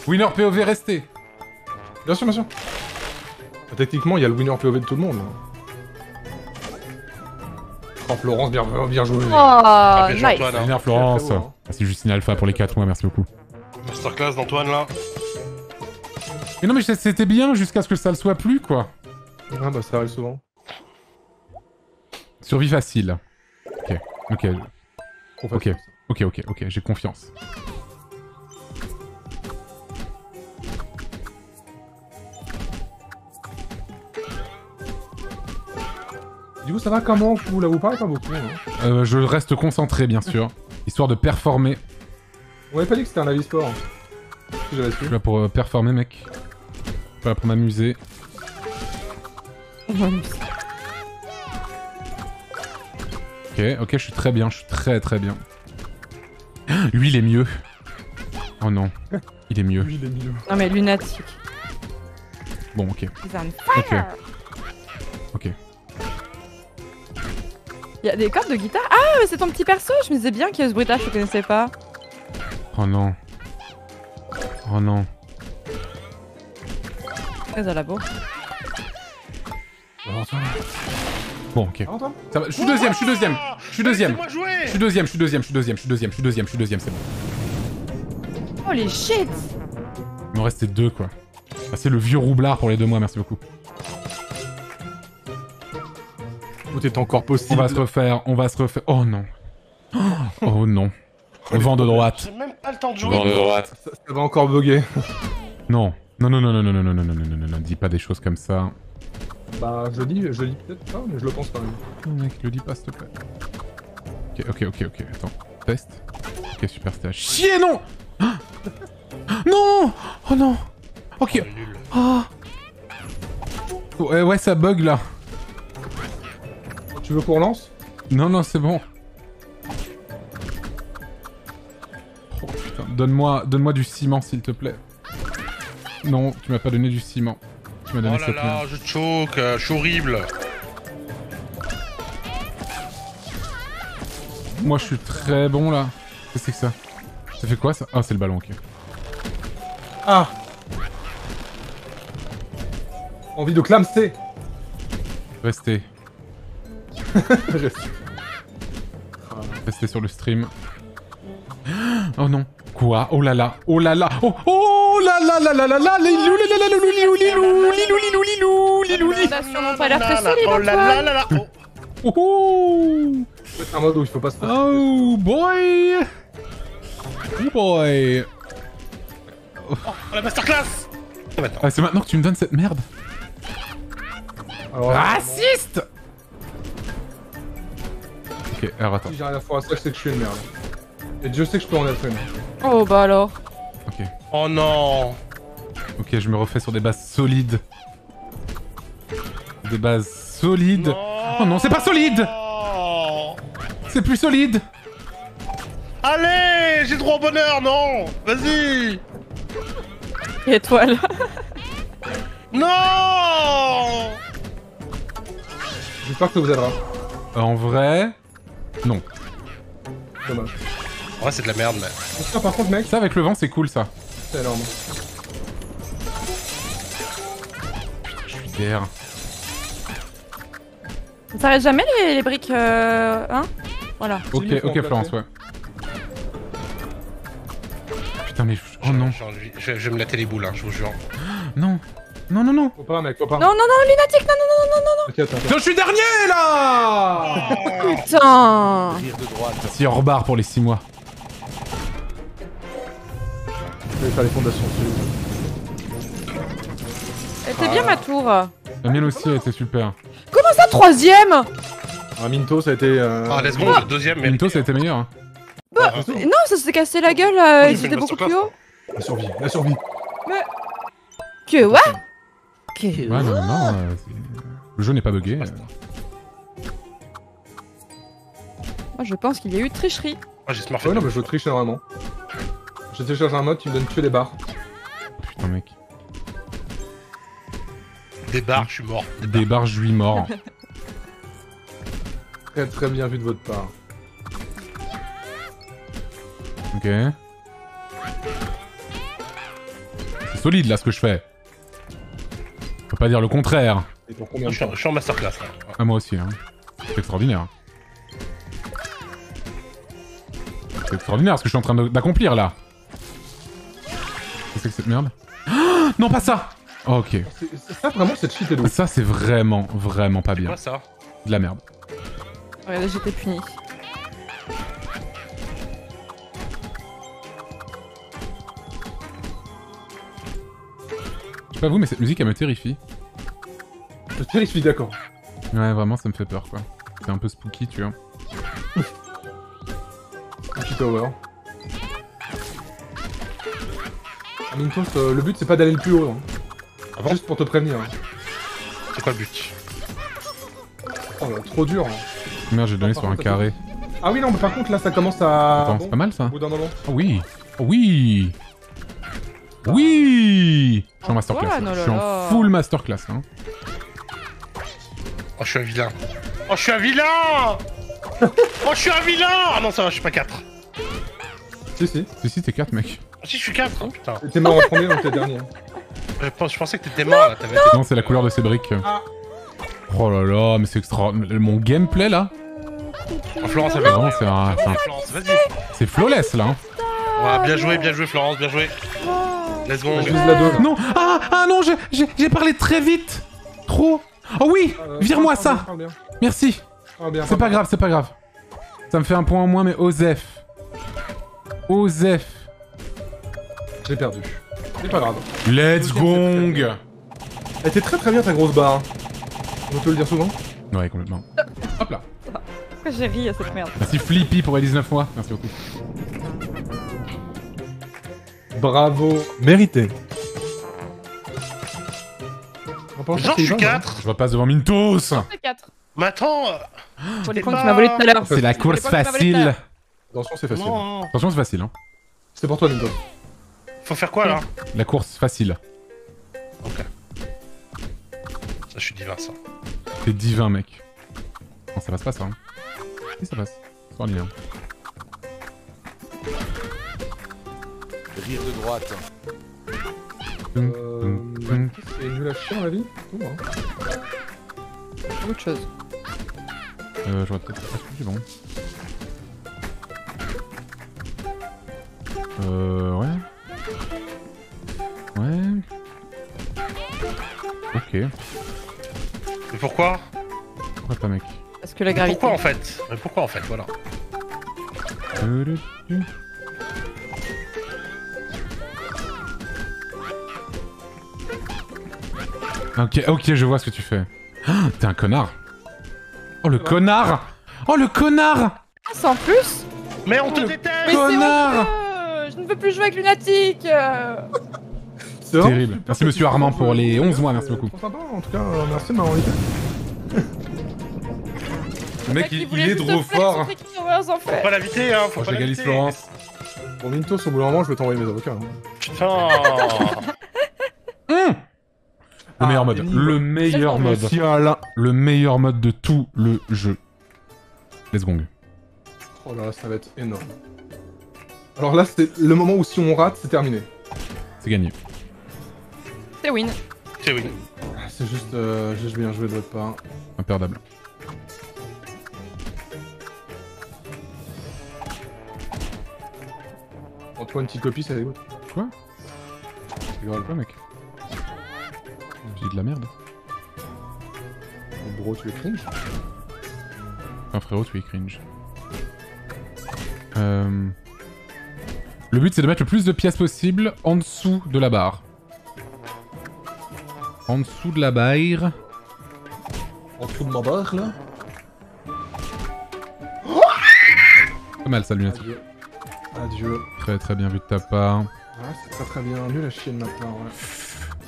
Winner P O V, restez. Bien sûr, bien sûr. Techniquement, il y a le winner P O V de tout le monde. Oh, Florence, bien, bien joué. Oh, ah, bien joué, nice. Antoine, hein. Winner Florence. Beau, hein. Merci Justine Alpha pour les quatre mois, merci beaucoup. Masterclass d'Antoine, là. Mais non, mais c'était bien jusqu'à ce que ça le soit plus, quoi. Ah bah, ça arrive souvent. Survie facile. Ok, ok. Ok, ok, ok, ok, j'ai confiance. Du coup, ça va comment? Vous là, vous parlez pas beaucoup, non? Euh, je reste concentré, bien sûr. Histoire de performer. On avait pas dit que c'était un avis sport. Je suis là pour euh, performer, mec. Je suis là pour m'amuser. Ok, ok, je suis très bien, je suis très très bien. Lui, il est mieux. Oh non, il est mieux. Lui, il est mieux. Non mais Lunatic. Bon, ok. Ok. Ok. Il y a des cordes de guitare. Ah, mais c'est ton petit perso. Je me disais bien qu'il y a ce bruitage, je connaissais pas. Oh non. Oh non. Très à la bourre. Bon, ok. Ça va. Je suis deuxième, je suis deuxième, je suis deuxième. Je suis deuxième, je suis deuxième, je suis deuxième, je suis deuxième, je suis deuxième, je suis deuxième, c'est bon. Oh les shit! Il m'en restait deux quoi. Ah, c'est le vieux roublard pour les deux mois, merci beaucoup. Tout est encore possible. On va se refaire, on va se refaire. Oh non. Oh non. Vent de droite. J'ai même pas le temps de jouer. Vent de droite. Ça, ça va encore bugger. Non. Non, non, non, non, non, non, non, non, non, non, non, non, non, dis pas des choses comme ça. Bah, je le dis, je le dis peut-être pas, mais je le pense quand même. Mec, le dis pas, s'il te plaît. Ok, ok, ok, ok, attends. Test. Ok, super, c'était à chier, non. Non. Oh non. Ok. Oh. Ouais, ouais, ça bug, là. Tu veux qu'on relance? Non, non, c'est bon. Oh putain, donne-moi donne-moi du ciment, s'il te plaît. Non, tu m'as pas donné du ciment. Tu m'as donné cette. Oh là là, je choke, je suis horrible. Moi, je suis très bon là. Qu'est-ce que c'est que ça? Ça fait quoi ça? Ah, c'est le ballon, ok. Ah! Envie de clamser! Restez. Restez sur le stream. Oh non. Quoi? Oh là là. Oh là là. Oh, oh là la la la la la lilou lilou lilou lilou lilou lilou lilou lilou lilou. Un mode où il faut pas se faire. Oh boy. Oh boy. Oh la masterclass. Ah c'est maintenant que tu me donnes cette merde. Raciste. Ok, alors attends. Si j'ai rien à foutre à ça, je sais que je suis une merde. Et Dieu sait que je peux en être une. Oh bah alors. Ok. Oh non. Ok, je me refais sur des bases solides. Des bases solides. Non. Oh non, c'est pas solide. C'est plus solide. Allez, j'ai droit au bonheur, non. Vas-y. Étoile. Non. J'espère que ça vous aidera. En vrai... Non. Dommage. En vrai c'est de la merde mais... Ça par contre mec... Ça avec le vent c'est cool ça. C'est énorme. Putain je suis derrière. Ça reste jamais les, les briques euh... hein. Voilà. Ok, ok Florence ouais. Putain mais... Oh non. Je vais me latter les boules hein, je vous jure. Non. Non, non, non! Faut pas, mec, faut pas! Non, non, non, lunatique! Non, non, non, non, non! Okay, attends, attends. Non, je suis dernier là! Oh putain! Si, on rebarre pour les six mois. Je vais faire les fondations. Elle était ah. bien ma tour! La mienne aussi, elle était super. Comment ça, troisième? Ah, Mynthos, ça a été. Euh... Ah, laisse-moi, oh le deuxième, mais. Mynthos, ça a été meilleur. Bah, ah, non, ça s'est cassé la gueule, euh, ils étaient beaucoup plus haut. La survie, la survie! Mais. Que what? Que ouais, non, non, non euh, le jeu n'est pas bugué. Euh... Moi je pense qu'il y a eu tricherie. Oh, j'ai smurfé. Ouais, non, mais je triche normalement. Je télécharge un mode, tu me donnes tuer des barres. Putain, mec. Des barres, je suis mort. Des, des barres, je suis mort. Très très bien vu de votre part. Ok. C'est solide là ce que je fais. Faut pas dire le contraire. Et pour combien de temps ? Je suis en masterclass. Hein. Ah moi aussi, hein. C'est extraordinaire. C'est extraordinaire ce que je suis en train d'accomplir là. Qu'est-ce que c'est que cette merde ? Oh non pas ça. Oh, ok. C'est ça vraiment cette shit est lourde. Ça c'est vraiment vraiment pas bien. Quoi ça ? De la merde. Ouais là j'étais puni. Je sais pas vous, mais cette musique elle me terrifie. Je te terrifie, d'accord. Ouais, vraiment, ça me fait peur quoi. C'est un peu spooky, tu vois. Tricky Towers. En même temps, euh, le but c'est pas d'aller le plus haut. Hein. Ah bon. Juste pour te prévenir. Hein. C'est quoi le but? Oh là, trop dur. Hein. Merde, j'ai donné non, sur contre, un carré. Fait... Ah oui, non, mais par contre là ça commence à. Attends, bon, c'est pas mal ça. Au bout d'un moment. Oh oui. Oh oui. Oui. Je suis en masterclass, ouais, je suis en full masterclass hein. Oh je suis un vilain. Oh je suis un vilain. Oh je suis un vilain. Ah non ça va, je suis pas quatre. Si si. Si si t'es quatre mec. Ah si je suis quatre hein, putain. T'es mort en premier donc t'es dernier. Je, pense, je pensais que t'étais mort là, t'avais... Non, non c'est la couleur de ces briques. Ah. Oh là là, mais c'est extraordinaire. Mon gameplay là. Oh Florence elle va. C'est un... C'est flawless là hein. Ouais, bien joué, bien joué Florence, bien joué. Let's go. Non, ah, ah non, j'ai parlé très vite. Trop. Oh oui, vire-moi ça. Merci. C'est pas grave, c'est pas grave. Ça me fait un point en moins, mais Osef. Osef. J'ai perdu. C'est pas grave. Let's gong. Elle était très très bien ta grosse barre. On peut le dire souvent. Ouais, complètement. Hop là. Pourquoi j'ai ri à cette merde? Merci Flippy pour les dix-neuf mois. Merci beaucoup. Bravo, mérité. Genre je suis quatre. Je vois pas devant Mynthos. Mais attends. Pour les points que tu m'as volé tout à l'heure. C'est la course facile. Attention c'est facile. Attention c'est facile hein. C'est pour toi Mynthos. Faut faire quoi là? La course facile. Ok. Ça je suis divin ça. T'es divin mec. Non ça passe pas ça hein. Si ça passe. C'est pas divin. Rire de droite. Euh... C'est nul à chier dans la vie. Tout bon. Autre chose. Euh, j'aurais peut-être pas plus bon. Euh, ouais. Ouais. ok. Mais pourquoi? Pourquoi pas, mec? Parce que la mais gravité. Pourquoi en fait? Mais pourquoi en fait? Voilà. Ok, ok, je vois ce que tu fais. Oh, t'es un connard. Oh le ouais. connard. Oh le connard. Ah, sans plus. Mais on te oh, déteste. Mais connard. Je ne veux plus jouer avec Lunatic. C'est terrible. Merci Monsieur Armand pour les onze mois, merci beaucoup. Trop sympa, en tout cas, merci de m'avoir aidé. Le mec, il, il est trop fort. Faut pas l'inviter, hein, faut pas l'inviter. Florence. Pour Mynthos, au bout d'un moment, je vais t'envoyer mes avocats. Putain. Le meilleur mode, le meilleur mode, le meilleur mode de tout le jeu. Let's gong. Oh là là, ça va être énorme. Alors là, c'est le moment où si on rate, c'est terminé. C'est gagné. C'est win. C'est win. C'est juste, euh, juste bien joué de votre part. Imperdable. Antoine, petite copie, c'est rigolo. Quoi? C'est grave quoi, mec? J'ai de la merde. Oh, bro, tu es cringe. Enfin, frérot, tu es cringe. Euh... Le but, c'est de mettre le plus de pièces possible en dessous de la barre. En dessous de la barre. En dessous de ma barre, là. Pas mal, ça, Lunatic. Adieu. Adieu. Très très bien vu de ta part. Ouais, c'est pas très bien. Nul à chier de ma part, ouais.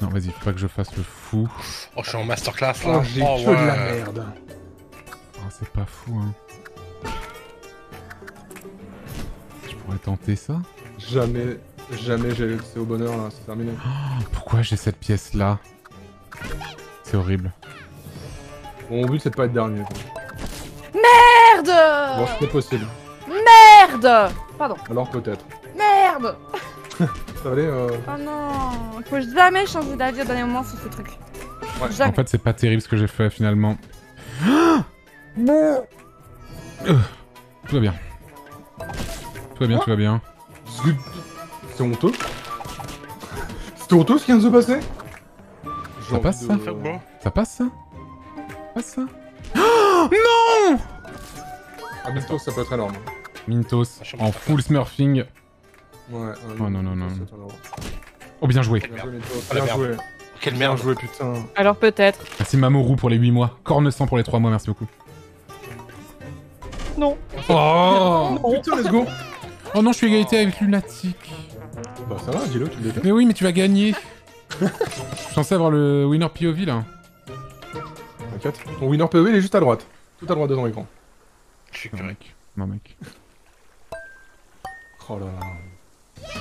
Non, vas-y, faut pas que je fasse le fou. Oh, je suis en masterclass, là. Oh, j'ai oh, que ouais. de la merde. Oh, c'est pas fou, hein. Pourrais tenter ça? Jamais, jamais j'ai accès au bonheur là, c'est terminé. Oh, pourquoi j'ai cette pièce là? C'est horrible. Bon, mon but c'est de pas être dernier. Merde! Bon, c'est possible. Merde! Pardon. Alors peut-être. Merde! Ça allait, euh... Oh non! Faut jamais changer d'avis au dernier moment sur ce truc. Ouais. Jamais. En fait, c'est pas terrible ce que j'ai fait finalement. Bon. Tout va bien. Tout va bien, tout va bien. C'est honteux. C'était honteux ce qui vient de se passer. Ça passe ça? Ça passe ça? Ça passe ça? Non! Ah, Mynthos, ça peut être énorme. Mynthos, en full smurfing. Ouais, oh non, non, non. Oh, bien joué. Bien joué. Quelle merde joué, putain. Alors peut-être. Merci Mamoru pour les huit mois. Corne cent pour les trois mois, merci beaucoup. Non. Oh putain, let's go. Oh non, je suis égalité avec Lunatic. Bah ça va, dis-le, tu le détestes. Mais oui, mais tu vas gagner. Je suis censé avoir le winner P O V là. T'inquiète, ton winner P O V il est juste à droite. Tout à droite de ton écran. Je suis curieux. Non mec. Oh là là.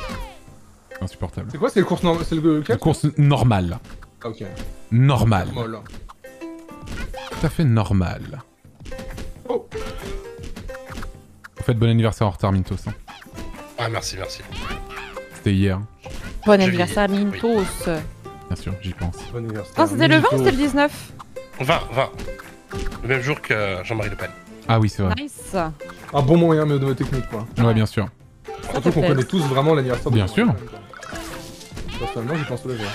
Insupportable. C'est quoi, c'est le course normale? C'est le La course normale. Ok. Normale. Normal. Tout à fait normal. Oh. Au fait, bon anniversaire en retard Mynthos. Hein. Ah merci, merci. C'était hier. Bon anniversaire Mynthos. Oui. Bien sûr, j'y pense. Bon anniversaire. Non, c'était le vingt ou c'était le dix-neuf? vingt, vingt. Le même jour que Jean-Marie Le Pen. Ah oui, c'est vrai. Nice. Un bon moyen de technique, quoi. Ouais, ouais, bien sûr. Surtout qu'on connaît tous vraiment l'anniversaire de Bien sûr. Personnellement, j'y pense tous les jours.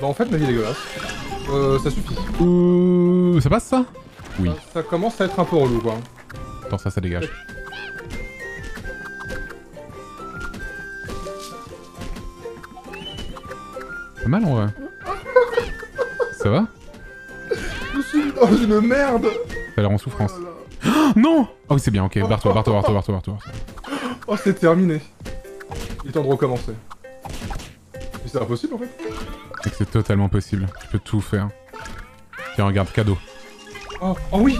Bah en fait, ma vie est dégueulasse. Euh, ça suffit. Euh, ça passe ça? Oui. Ça, ça commence à être un peu relou, quoi. Attends, ça, ça dégage. Pas mal, en vrai. Ça va? Je suis dans une merde. T'as l'air en souffrance. Oh, non. Oh oui, c'est bien, ok. Barre-toi, barre-toi, barre-toi, barre-toi, barre-toi. Oh, c'est terminé. Il est temps de recommencer. Mais c'est impossible, en fait. C'est totalement possible. Tu peux tout faire. Tiens, regarde, cadeau. Oh, oh oui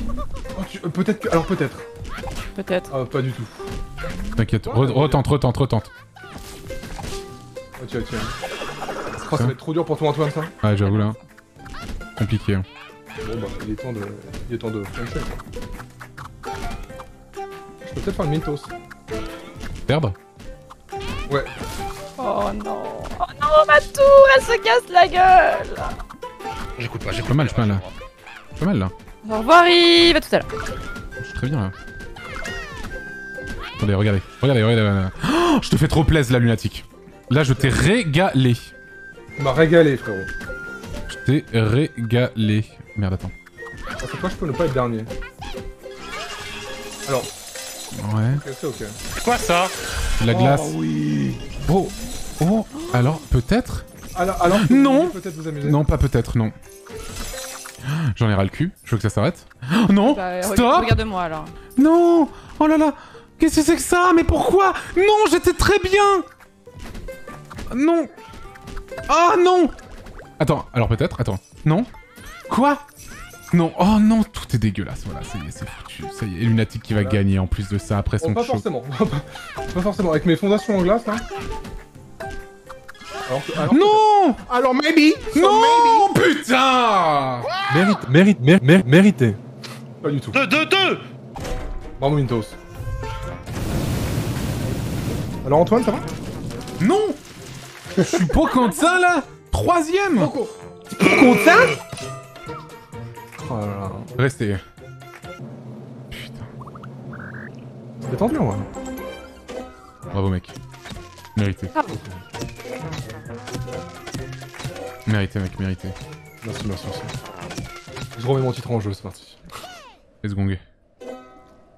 oh, euh, peut-être que... Alors peut-être. Peut-être. Ah, pas du tout. T'inquiète, ouais, Re retente, retente, retente. Oh, tiens, tiens. Oh, ça va être trop dur pour toi, Antoine, ça. Ouais, j'avoue, là. Compliqué. Hein. Bon, bah, il est temps de... Il est temps de... Je peux peut-être faire le Mynthos. Perdre? Ouais. Oh non. Oh non, ma tour, elle se casse la gueule. J'écoute pas, j'écoute pas mal, je pas mal, là. Pas mal là. Au revoir, Yves, à tout à l'heure. Je suis très bien là. Attendez, regardez, regardez, regardez. Là, là, là. Oh, je te fais trop plaisir là, Lunatic. Là, je t'ai régalé. Tu m'as régalé, frérot. Je t'ai régalé. Merde, attends. Ah, c'est quoi, je peux ne pas être dernier. Alors. Ouais. Okay, c'est ok. Quoi ça? La glace. Oh oui. Bro. Oh. Alors, peut-être. Alors, alors que non. Peut-être vous amuser. Non, pas peut-être, non. J'en ai ras le cul. Je veux que ça s'arrête. Oh, non. Bah, stop. Regarde-moi alors. Non. Oh là là. Qu'est-ce que c'est que ça? Mais pourquoi? Non, j'étais très bien. Non. Ah oh, non. Attends. Alors peut-être. Attends. Non. Quoi? Non, oh non, tout est dégueulasse, voilà, ça y est, c'est foutu, ça y est, Lunatic qui va voilà. gagner en plus de ça après son oh, pas show. Forcément, pas forcément, avec mes fondations en glace, là. Alors, alors, non peut-être... Alors maybe so Non maybe. Putain Mérite, mérite, mérite, mérite, mérité. Pas du tout. deux, deux, deux. Bravo Mynthos. Alors Antoine, ça va? Non. Je suis pas content ça, là. Troisième. Pas content. Oh là là. Restez. Putain. C'est tendu, ouais. Bravo, mec. Mérité. Ah. Mérité, mec, mérité. Merci, merci, merci. Je remets mon titre en jeu, c'est parti. Let's gong.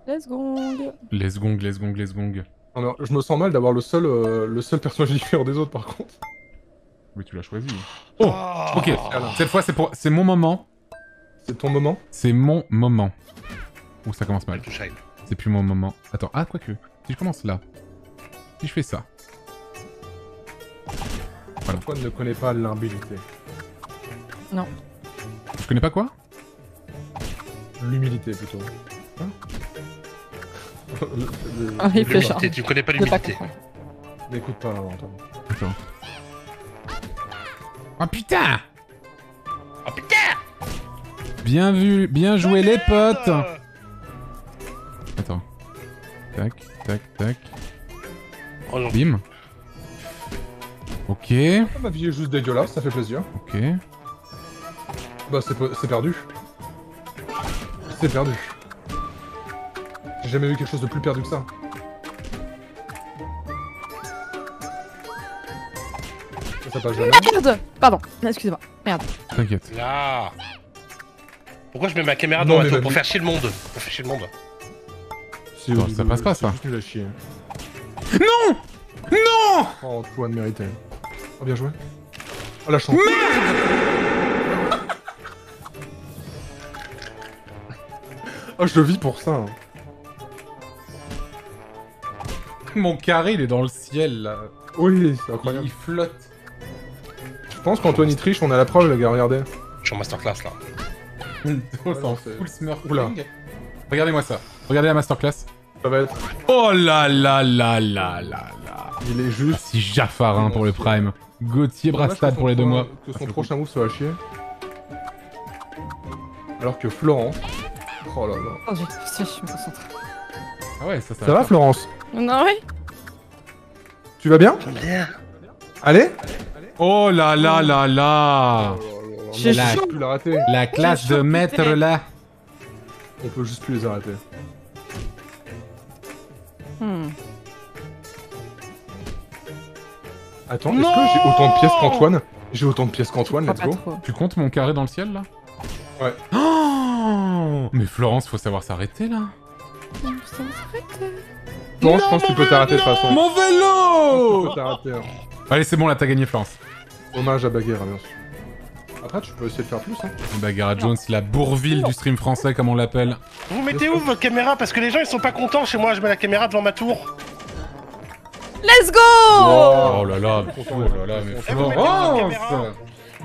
Let's gong. Let's gong, let's gong, let's gong. Non, non, je me sens mal d'avoir le seul, euh, le seul personnage différent des autres, par contre. Oui, tu l'as choisi. Oh, oh. Ok, alors, cette fois, c'est pour... c'est mon moment. C'est ton moment? C'est mon moment. Ouh, ça commence mal. C'est plus mon moment. Attends, ah, quoique. Si je commence là. Si je fais ça. Voilà. Pourquoi ne connais pas l'humilité? Non. Je connais pas quoi? L'humilité plutôt. Hein le, le, ah, il fait genre. Tu connais pas l'humilité. N'écoute pas, Antoine. Attends. Oh putain! Oh putain! Bien vu, bien joué les potes. Attends. Tac, tac, tac. Bim. Ok. Ah, ma vie est juste dégueulasse, ça fait plaisir. Ok. Bah c'est pe- c'est perdu. C'est perdu. J'ai jamais vu quelque chose de plus perdu que ça. Ça passe jamais. Merde. Pardon, excusez-moi. Merde. T'inquiète. Là. Pourquoi je mets ma caméra dans la tour pour faire chier le monde? Pour faire chier le monde. Non, ça passe pas ça. Non. Non. Oh, Antoine mérité. Oh, bien joué. Oh, la chance. Merde. Oh, je vis pour ça. Mon carré, il est dans le ciel, là. Oui, c'est incroyable. Il flotte. Je pense qu'Antoine il triche, on a la preuve, les gars, regardez. Je suis en masterclass, là. Oh, ouais, non, full smurfing. Regardez-moi ça. Regardez la masterclass. Ça va être... Oh là là là là là là. Il est juste... Si Jafarin hein, pour le prime. Gauthier Brastad pour les deux mois. Que son ah, prochain move soit à chier. Alors que Florence... Oh là là. Oh, je suis concentré. Ah ouais, ça, ça, ça va, va Florence? Non, oui. Tu vas bien? Bien. Allez, allez, allez. Oh là là là là. J'ai la... chaud. La, la classe de maître là. On peut juste plus les arrêter. Hmm. Attends, est-ce que j'ai autant de pièces qu'Antoine? J'ai autant de pièces qu'Antoine, let's go. Trop. Tu comptes mon carré dans le ciel là? Ouais. Oh mais Florence, faut savoir s'arrêter là. Non, non, je pense que tu peux t'arrêter de toute façon. Mon vélo! Tu peux t'arrêter, hein. Allez, c'est bon là, t'as gagné Florence. Hommage à Baguera, bien sûr. Après, tu peux essayer de faire plus, hein. Baguera Jones, la Bourville du stream français, comme on l'appelle. Vous mettez où votre caméra? Parce que les gens, ils sont pas contents chez moi, je mets la caméra devant ma tour. Let's go. Oh là là, oh là là, mais Florence.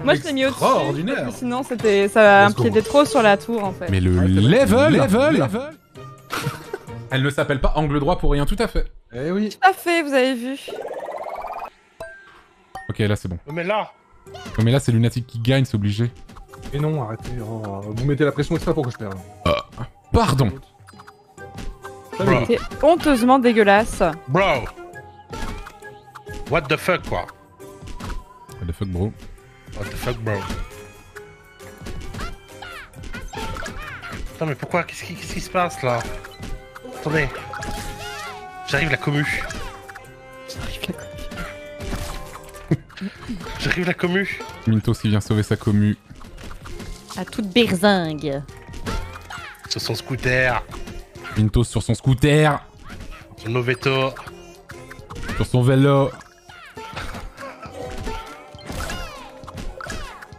Moi, je t'ai mis au-dessus, parce que sinon, c'était, ça empiétait trop sur la tour, en fait. Mais le level, level. Elle ne s'appelle pas Angle Droit pour rien, tout à fait. Eh oui. Tout à fait, vous avez vu. Ok, là, c'est bon. Mais là... Oh mais là c'est Lunatic qui gagne, c'est obligé. Mais non, arrêtez, oh, vous mettez la pression extra pour que je perde. Euh, pardon. C'était honteusement dégueulasse. Bro. What the fuck quoi. What the fuck bro. What the fuck bro. Putain mais pourquoi, qu'est-ce qui, qu'est-ce qui se passe là? Attendez. J'arrive la commu. J'arrive la commu. J'arrive la commu. Mynthos qui vient sauver sa commu. À toute berzingue. Sur son scooter. Mynthos sur son scooter. Sur le veto. Sur son vélo.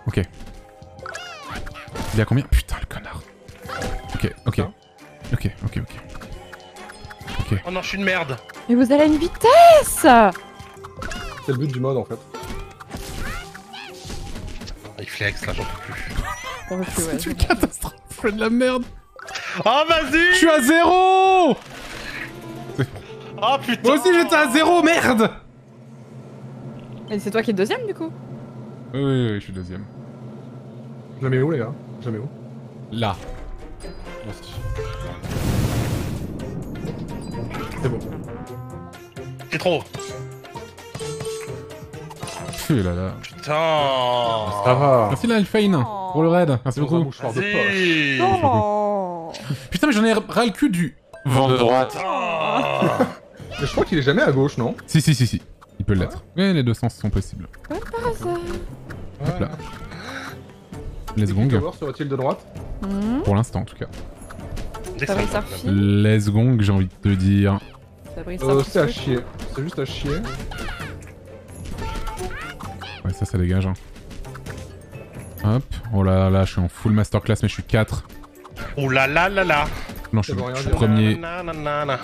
Ok. Il y a combien? Putain le connard. Ok, ok. Ok, ok, ok. Okay. Oh non, je suis une merde. Mais vous allez à une vitesse. C'est le but du mode en fait. Il flex là, j'en peux plus. Oh, c'est ouais, une catastrophe, je fais de la merde. Oh vas-y. Je suis à zéro. Oh putain. Moi aussi j'étais à zéro, merde. Mais c'est toi qui es deuxième du coup. Oui, oui, oui, je suis deuxième. Jamais où les gars. Jamais où. Là. Merci. C'est bon. C'est trop. Putain là là. Putain. Ça va. Merci l'Alphine oh. pour le raid. Merci beaucoup. Mouchoir de poche. Oh. Putain mais j'en ai ras le cul du vent de droite. Oh. Je crois qu'il est jamais à gauche non? Si si si si. Il peut l'être. Ah. Mais les deux sens sont possibles. Comme par hasard. Hop là. Let's gong. Sera-t-il de droite? mmh. Pour l'instant en tout cas. Let's gong, j'ai envie de te dire. Euh, c'est à chier. C'est juste à chier. Ouais, ça, ça dégage. Hein. Hop. Oh là là là, je suis en full masterclass, mais je suis quatre. Oh là là là là. Non, je suis, je suis premier. Na, na, na, na.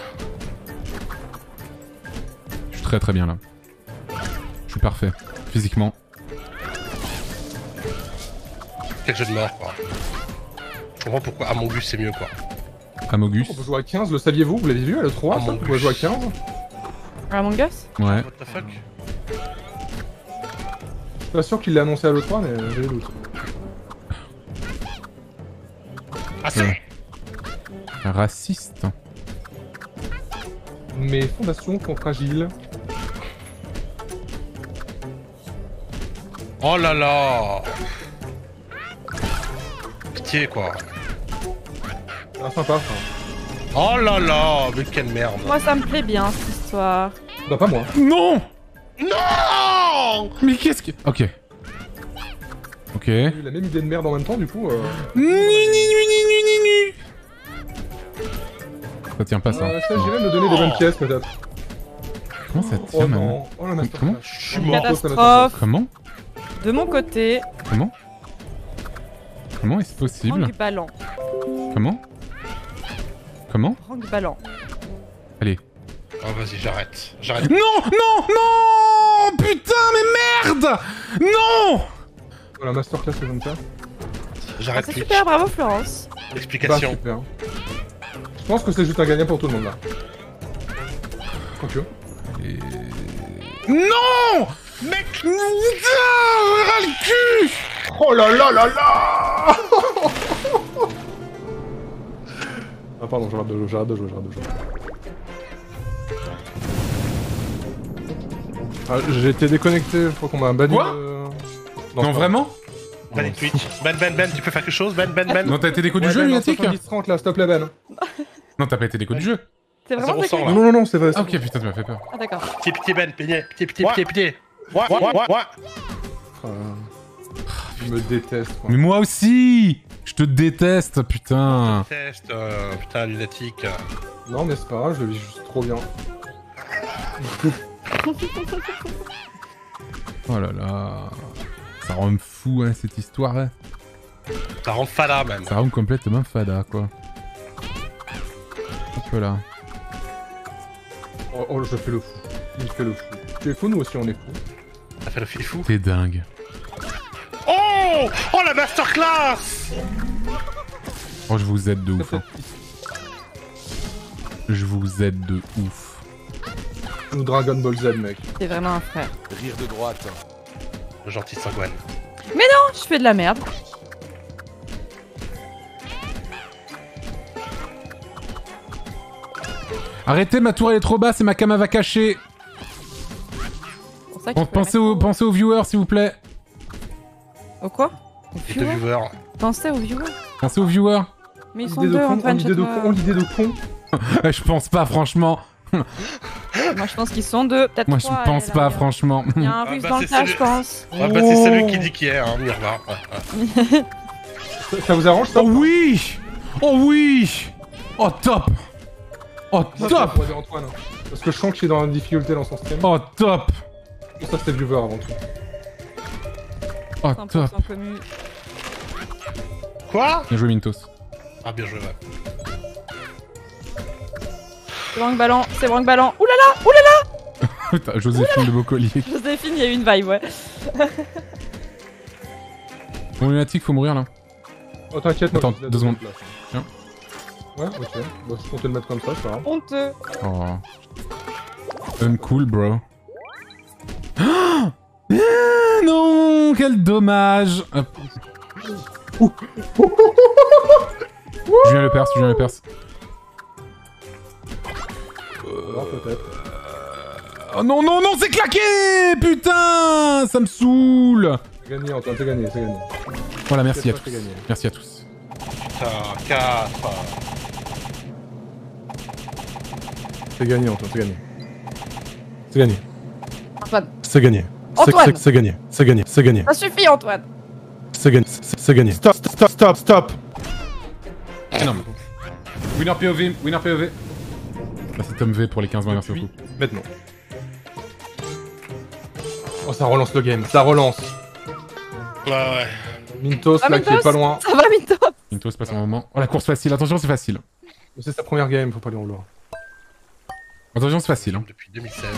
Je suis très très bien là. Je suis parfait. Physiquement. Quel jeu de mort, quoi. Je comprends pourquoi à mon but c'est mieux, quoi. Amogus. On peut jouer à quinze, le saviez-vous? Vous l'avez vu à l'E trois? On peut jouer à quinze. Among Us? Ouais. What the fuck? Je suis pas sûr qu'il l'a annoncé à l'E trois, mais j'ai le doute. Ah c'est ouais. Raciste. Mes fondations sont fragiles. Oh là là. Pitié quoi. Ah, sympa, ça. Oh là là, mais quelle merde. Moi ça me plaît bien cette histoire. Bah pas moi. Non. Non. Mais qu'est-ce que... Ok. Ok. J'ai eu la même idée de merde en même temps du coup... Euh... Ni, ni, ni, ni, ni, ni. Ça tient pas ça. Euh, ça j'irais me donner des bonnes pièces peut-être. Comment ça tient oh, maintenant oh, la master... Comment je suis mort. Catastrophe. Comment de mon côté. Comment Comment est-ce possible du ballon. Comment Comment Franck Ballant. Allez. Oh vas-y, j'arrête. J'arrête. Non, non, non. Putain, mais merde. Non. Voilà, masterclass, c'est comme ça. J'arrête. Ah, c'est super, bravo Florence. Explication. Bah, je pense que c'est juste un gagnant pour tout le monde, là. Quand tu veux. Et... Non. Mec. Putain, ras le cul. Oh là là là là. Ah pardon, j'arrête de jouer, j'arrête de jouer, j'arrête de jouer. Ah, j'ai été déconnecté, je crois qu'on m'a banni. Quoi de... Non, non vraiment ban et Twitch. Ben, Ben, Ben, tu peux faire quelque chose? Ben, Ben, Ben. Non, t'as été déco ouais, du jeu, Lunatic trente là, stop la ban. Non, t'as pas été déco ouais. du jeu. C'est vraiment déco. Non, non, non, c'est vrai. Ah ok, putain, tu m'as fait peur. Ah d'accord. Petit, petit Ben, pitié, pitié, pitié, pitié, pitié. Ouah, ouah, ouah. Je me déteste. Quoi. Mais moi aussi. Je te déteste, putain. Je te déteste, euh, putain, lunatique. Non, mais c'est pas grave, je le vis juste trop bien. Oh là là. Ça rend fou, hein, cette histoire, hein. Ça rend fada, même. Ça rend complètement fada, quoi. Hop là. Oh, oh, je fais le fou. Il fait le fou. Tu es fou, nous aussi, on est fou. Ça fait le fou. T'es dingue. Oh, oh la masterclass. Oh je vous aide de ouf hein. Je vous aide de ouf. Nous Dragon Ball Z mec. T'es vraiment un frère. Rire de droite. Le gentil Sangwan. Mais non, je fais de la merde. Arrêtez, ma tour elle est trop basse et ma cam va cacher. Pensez aux, pensez aux viewers s'il vous plaît. Au quoi? Au viewer. Pensez aux viewers. Pensez aux viewers. Mais ils sont deux en train de chatouiller. On l'idée de con. Je pense pas franchement. Moi je pense qu'ils sont deux, peut-être Moi trois, je pense là, pas, là, franchement. Il y a un russe ah, bah, dans le tas, je pense. Ah, bah, c'est celui qui dit qui est, hein, Mirva. Ça vous arrange, ça? Oh oui! Oh oui! Oh top! Oh top! Parce que je sens qu'il est dans une difficulté dans son stream. Oh top! Ça c'était viewer avant tout. Oh top! Quoi? Bien joué Mynthos. Ah bien joué, ouais. C'est Branque Ballon, c'est Branque Ballon. Oulala! Oulala! Putain, Joséphine de Beaucollier. Joséphine, il y a eu une vibe, ouais. Bon, Lunatic, faut mourir là. Oh t'inquiète, attends, deux secondes. Tiens. Ouais, ok. Bon, je comptais le mettre comme ça, c'est pas grave. Honteux. Oh. Uncool, bro. Non, quel dommage. Julien le perce, Julien le perce. Oh non, non, non, c'est claqué! Putain! Ça me saoule! C'est gagné, Antoine, c'est gagné, c'est gagné. Voilà, merci à tous. Merci à tous. quatre. C'est gagné, Antoine, c'est gagné. C'est gagné. Antoine. C'est gagné. Antoine. C'est gagné, c'est gagné, c'est gagné. Ça suffit, Antoine. C'est gagné, c'est gagné. Stop, stop, stop, stop! Non, mais... Winner P O V, winner P O V. Là, c'est Tom V pour les quinze mois, merci beaucoup. Maintenant. Oh, ça relance le game, ça relance. Ouais, ouais. Mynthos, ah, là, Mynthos qui est pas loin. Ça va, Mynthos. Mynthos passe un moment. Oh, la course facile, attention, c'est facile. C'est sa première game, faut pas aller en loin. Attention, c'est facile. Hein. Depuis deux mille seize.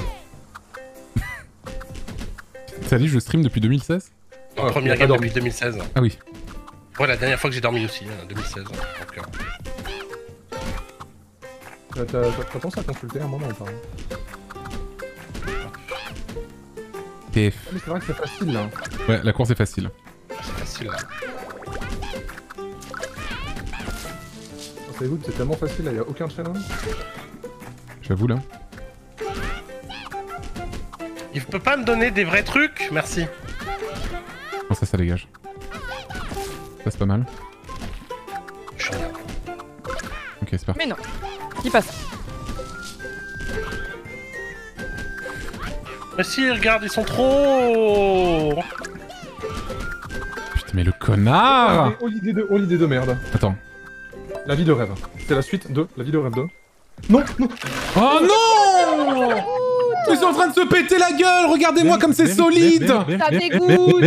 T'as dit, je stream depuis deux mille seize? La première game depuis deux mille seize. Ah oui. Ouais, la dernière fois que j'ai dormi aussi, hein, deux mille seize. Donc, Euh, t'as pensé à consulter un moment ou pas? T'es... Ah, mais c'est vrai que c'est facile là. Ouais, la course est facile. C'est facile là. Pensez-vous que c'est tellement facile là, y'a aucun challenge? J'avoue là. Il peut pas me donner des vrais trucs? Merci. Oh ça, ça dégage. Ça c'est pas mal. Je suis... Ok, c'est parti. Mais non. Il passe. Mais si, regarde, ils sont trop. Putain, mais le connard. Oh l'idée de, oh l'idée de merde. Attends. La vie de rêve. C'est la suite de la vie de rêve deux. Non, non. Oh non. Ils sont en train de se péter la gueule. Regardez-moi comme c'est solide. Ça dégoûte.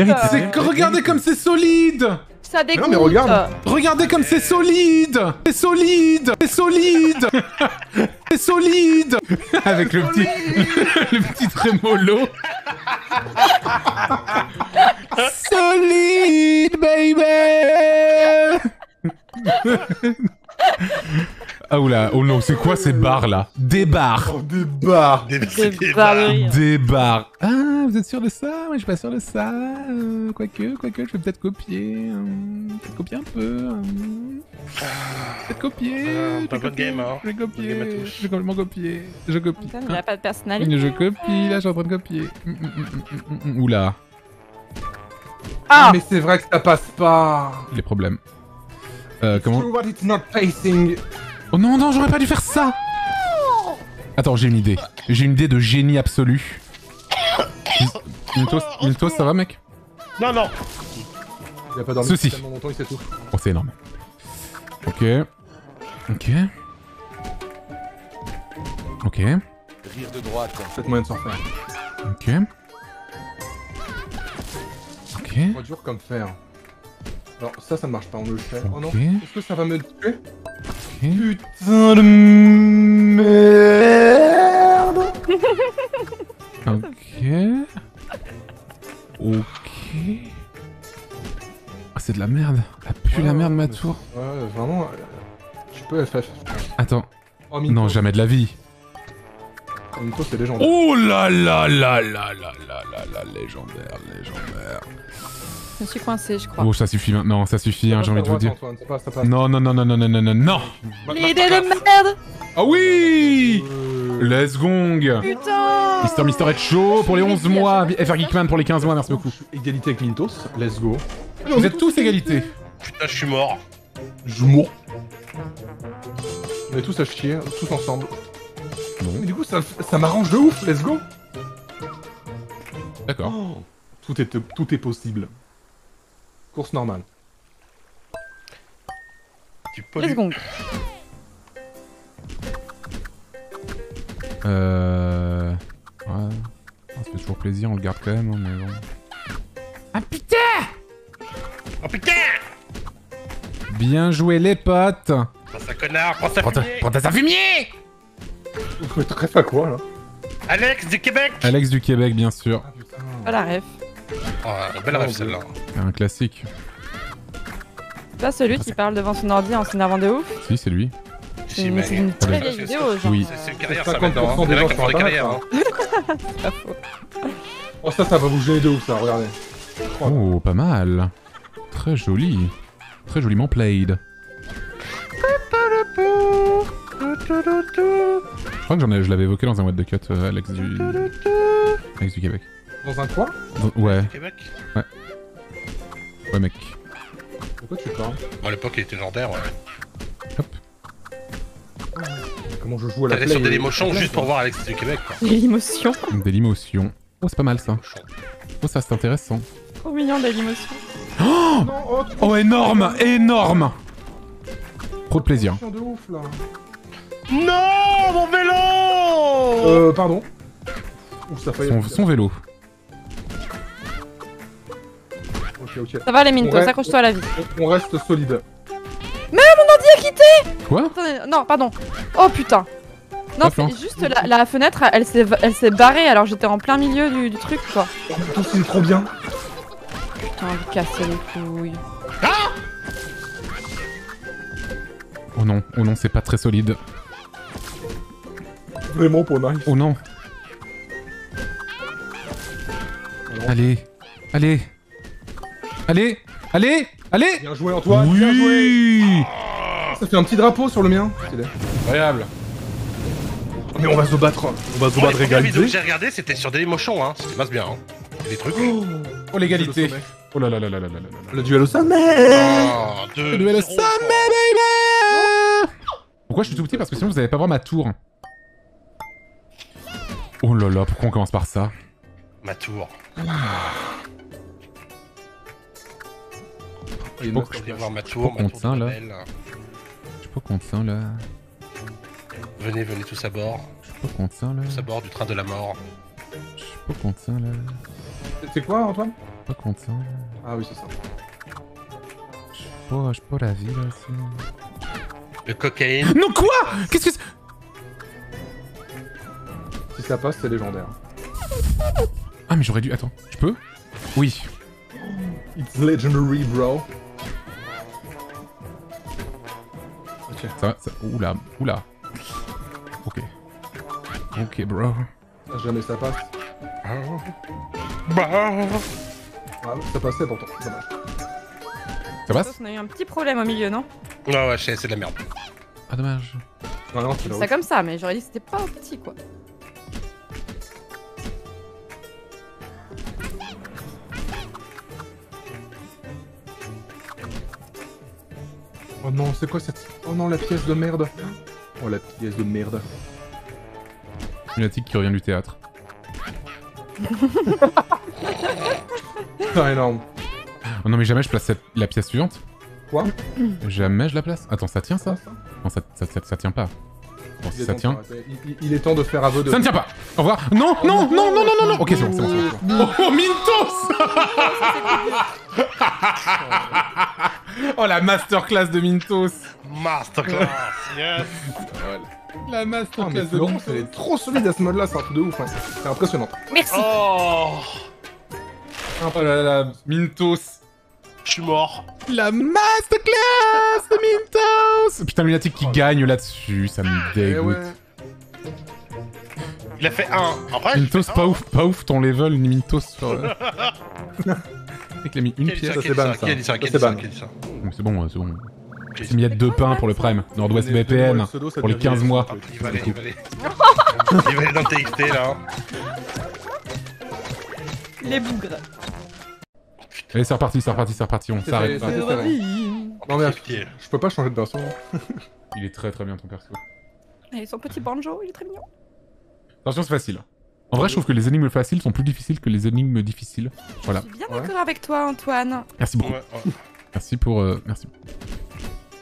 Regardez comme c'est solide. Ça dégoûte. Non mais regarde. Regardez comme c'est solide. C'est solide. C'est solide. C'est solide. Avec le petit... le petit trémolo. Solide, baby. Ah oula, oh non, c'est quoi ces barres là? Des barres. Oh, des barres. Des, des, des barres. barres. Des barres. Ah, vous êtes sûr de ça? Moi je suis pas sûr de ça. Euh, quoique, quoique, je vais peut-être copier. Euh, peut-être copier un peu. Euh, peut-être copier. Euh, pas de game, hein. Je vais copier. Game je vais complètement copier. Je copie. Il n'y a pas de personnalité. Je copie, là je suis en train de copier. Mm, mm, mm, mm, mm. Oula. Ah, ah mais c'est vrai que ça passe pas. Les problèmes. Euh, comment... It's not facing. Oh non, non, j'aurais pas dû faire ça! Attends, j'ai une idée. J'ai une idée de génie absolu. Mynthos, Mynthos, ça va, mec? Non, non! Il a pas dormi tellement longtemps, il s'étouffe. Oh, c'est énorme. Ok. Ok. Ok. Rire de droite, cette moyen de s'en faire. Ok. Ok. Moi, dur comme fer. Alors, ça, ça ne marche pas, on le fait. Okay. Oh non, est-ce que ça va me tuer? Okay. Putain de merde. Ok. Ok. Ah, oh, c'est de la merde. Elle pue ouais, la merde, ma tour. Ouais, vraiment. Je peux F F. Attends. Oh, non, jamais de la vie. Oh, Mynthos, c'est légendaire. Oh là là là là là là là là, légendaire, légendaire. Je me suis coincé, je crois. Oh, ça suffit maintenant, ça suffit, hein, j'ai envie de vous dire. Antoine, ça passe, ça passe. Non, non, non, non, non, non, non, non, non. L'idée de merde. Ah oui euh... Let's gong. Putain. Mister Mister est chaud pour les onze mois, F R Geekman pour les quinze mois, merci beaucoup. Égalité avec Mynthos, let's go. Vous êtes tous égalité. Putain, je suis mort. Je suis mort. On est tous à chier, tous ensemble. Non. Mais du coup, ça, ça m'arrange de ouf, let's go. D'accord. Oh, tout, est, tout est possible. Course normale. Tu pollues. Euh... Ouais... Ça fait toujours plaisir, on le garde quand même, mais bon... Ah putain! Oh putain! Bien joué les potes! Prends ça connard, prends ça fumier! Prends ça fumier! Mais tu refais à quoi là? Alex du Québec! Alex du Québec, bien sûr. Ah putain... Oh la ref. Oh, belle ref celle-là. C'est un classique. C'est pas celui qui parle devant son ordi en s'énervant de ouf? Si, c'est lui. C'est une, une très vieille vidéo, genre. Oui. C'est une carrière, ça, maintenant. C'est vrai qu'il faut des carrières, hein. C'est pas faux. Oh, ça, ça va vous gêner de ouf, ça, regardez. Oh, pas mal. Très joli. Très joliment played. Je crois que j'en ai, je l'avais évoqué dans un What the Cut, euh, Alex du... Alex du Québec. Dans un quoi? Ouais. Québec. Ouais. Ouais, mec. Pourquoi tu parles? Bon, à l'époque, il était légendaire, ouais. Hop. Comment je joue à la play sur des émotions juste pour voir Alex du Québec, quoi. Délimotion. Délimotion. Oh, c'est pas mal, ça. Oh, ça, c'est intéressant. Trop mignon, Délimotion. Oh, non, oh, oh, énorme, énorme. Trop de plaisir. De ouf, là. Non, mon vélo. Euh, pardon. Ouf, ça son, son vélo. Ok, ok. Ça va, les Mynthos, reste... accroche-toi à la vie. On reste solide. Mais mon ordi a quitté! Quoi? Attendez, non, pardon. Oh putain. Non, c'est juste la, la fenêtre, elle s'est barrée, alors j'étais en plein milieu du, du truc, quoi. Oh putain, c'est trop bien. Putain, vous cassez les couilles. Ah! Oh non, oh non, c'est pas très solide. Vraiment pour nice. Oh non. Alors. Allez, allez. Allez, allez. Allez! Bien joué Antoine! Oui! Bien joué. Oh, ça fait un petit drapeau sur le mien. Incroyable. Mais on va se battre. On va se battre égalité. La vidéo que j'ai regardé c'était sur des mochons, hein. C'était passe bien, hein. Des trucs. Oh, oh l'égalité. Oh là là là là là là là. Le duel au sommet. Oh, deux, le duel au sommet, baby. Pourquoi je suis tout petit? Parce que sinon vous n'allez pas voir ma tour. Oh là là, pourquoi on commence par ça? Ma tour. Je sais pas contre ça là. Je sais pas contre ça là. Venez, venez tous à bord. Je sais pas contre ça là. Tous à bord du train de la mort. Je sais pas contre ça là. C'est quoi Antoine? Je sais pas contre ça là. Ah oui c'est ça. Je sais pas, je sais pas la vie là aussi. Le cocaïne. Non quoi? Qu'est-ce que c'est? Si ça passe c'est légendaire. Ah mais j'aurais dû... Attends, je peux? Oui. It's legendary bro. Okay. Ça, ça... Oula, oula. Ok. Ok, bro. Ça, jamais ça passe. Ah, ça passait pourtant, dommage. Ça passe? On a eu un petit problème au milieu, non? Ah ouais, c'est de la merde. Ah, dommage. Non, non, c'est ça comme ça, mais j'aurais dit que c'était pas au petit, quoi. Oh non, c'est quoi cette... Oh non, la pièce de merde. Oh, la pièce de merde. Lunatic qui revient du théâtre. C'est énorme. Oh non, mais jamais je place cette... la pièce suivante. Quoi? Jamais je la place. Attends, ça tient ça? Non, ça, ça, ça, ça tient pas. Bon, si ça tient... Il, il est temps de faire à vœu de... Ça ne tient pas. Au revoir. Non, oh, non, non, non, non, non, non. Ok, c'est bon, c'est bon, c'est bon. Oh, Mynthos. Oh la masterclass de Mynthos. Masterclass, yes. La masterclass de Mynthos. Elle est trop solide à ce mode-là, c'est un truc de ouf, hein. C'est impressionnant. Merci. Oh, oh là là, Mynthos. Je suis mort. La masterclass de Mynthos. Putain, le Lunatic qui oh, gagne là-dessus, ça me dégoûte. Ouais. Il a fait un. Après, Mynthos, pas un. Ouf, pas ouf ton level, ni Mynthos. Il a mis une pièce, ça c'est ban, ça. C'est ban. C'est bon, c'est bon. C'est mis à deux pains pour le prime. Nord-Ouest B P M, pour les quinze mois. Il va aller, il va aller. Il va aller dans T X T, là. Les bougres. Allez, c'est reparti, c'est reparti, c'est reparti, on s'arrête pas. Non mais je peux pas changer de version. Il est très très bien ton perso. Et son petit banjo, il est très mignon. Attention, c'est facile. En vrai, je trouve que les énigmes faciles sont plus difficiles que les énigmes difficiles. Voilà. Je suis bien d'accord ouais. avec toi, Antoine. Merci beaucoup. Ouais, ouais. Merci pour... Euh, merci.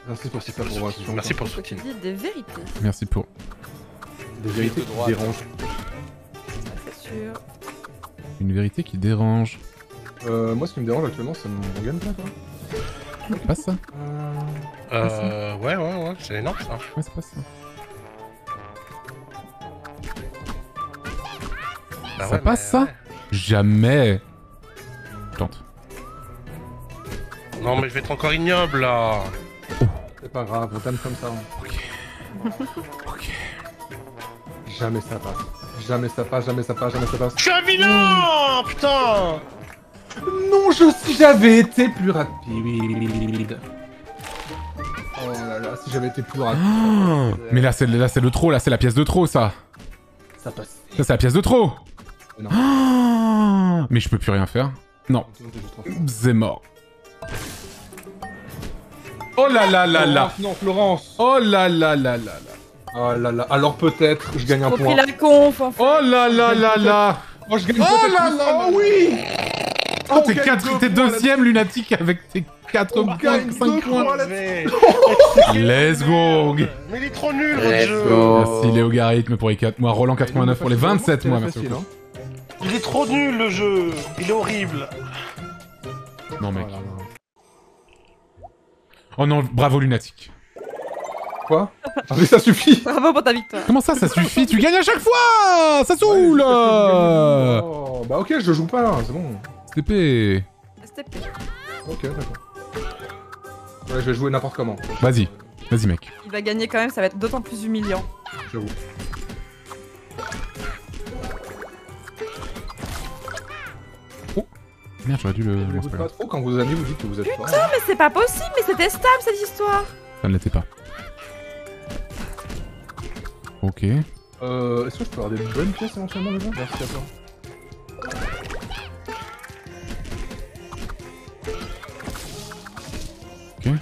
Merci pour cette collaboration. Merci pour le soutien. Des vérités. Merci pour... Des vérités qui dérangent. C'est sûr. Une vérité qui dérange. Euh, moi, ce qui me dérange actuellement, c'est mon gameplay, quoi. Pas ça. Euh... Pas ça. Ouais, ouais, ouais. C'est énorme, ça. Ouais, c'est pas ça. Bah ça ouais, passe ça ouais. Jamais. Tente. Non mais je vais être encore ignoble là. Oh. C'est pas grave, on t'aime comme ça. Hein. Ok. Ok. Jamais ça passe. Jamais ça passe, jamais ça passe, jamais ça passe. Je suis un vilain mmh. Putain. Non, je si j'avais été plus rapide. Oh là là, si j'avais été plus rapide. Oh ça, mais là c'est là c'est le trop, là c'est la pièce de trop ça. Ça passe. Ça c'est la pièce de trop. Non. Oh mais je peux plus rien faire. Non. C'est mort. Oh là là là là. Non, Florence. Oh là là là là là. Oh là là. Alors peut-être je gagne un point. La conf, enfin. Oh là là là là. Oh je gagne. Oh là là. Oh oui. Oh t'es quatre, t'es deuxième Lunatic avec tes quatre points, cinq points. Let's go. Mais il est trop nul le jeu. Merci Léogarithme pour les quatre mois, Roland quatre-vingt-neuf pour les vingt-sept mois, merci beaucoup. Il est trop nul le jeu. Il est horrible. Non mec. Voilà. Oh non, bravo Lunatic. Quoi? Ah mais ça suffit. Bravo pour ta victoire. Comment ça, ça suffit? Tu gagnes à chaque fois. Ça saoule ouais, oh, bah ok, je joue pas là, c'est bon. S T P. S T P. Ok, d'accord. Ouais, je vais jouer n'importe comment. Vas-y. Vas-y mec. Il va gagner quand même, ça va être d'autant plus humiliant. J'avoue. Merde, j'aurais dû le... Mais vous pas trop quand vous allez vous dites que vous êtes pas... Putain, mais c'est pas possible, mais c'était stable cette histoire. Ça ne l'était pas. Ok. Euh... Est-ce que je peux avoir des bonnes pièces éventuellement déjà? Merci à toi. Ok.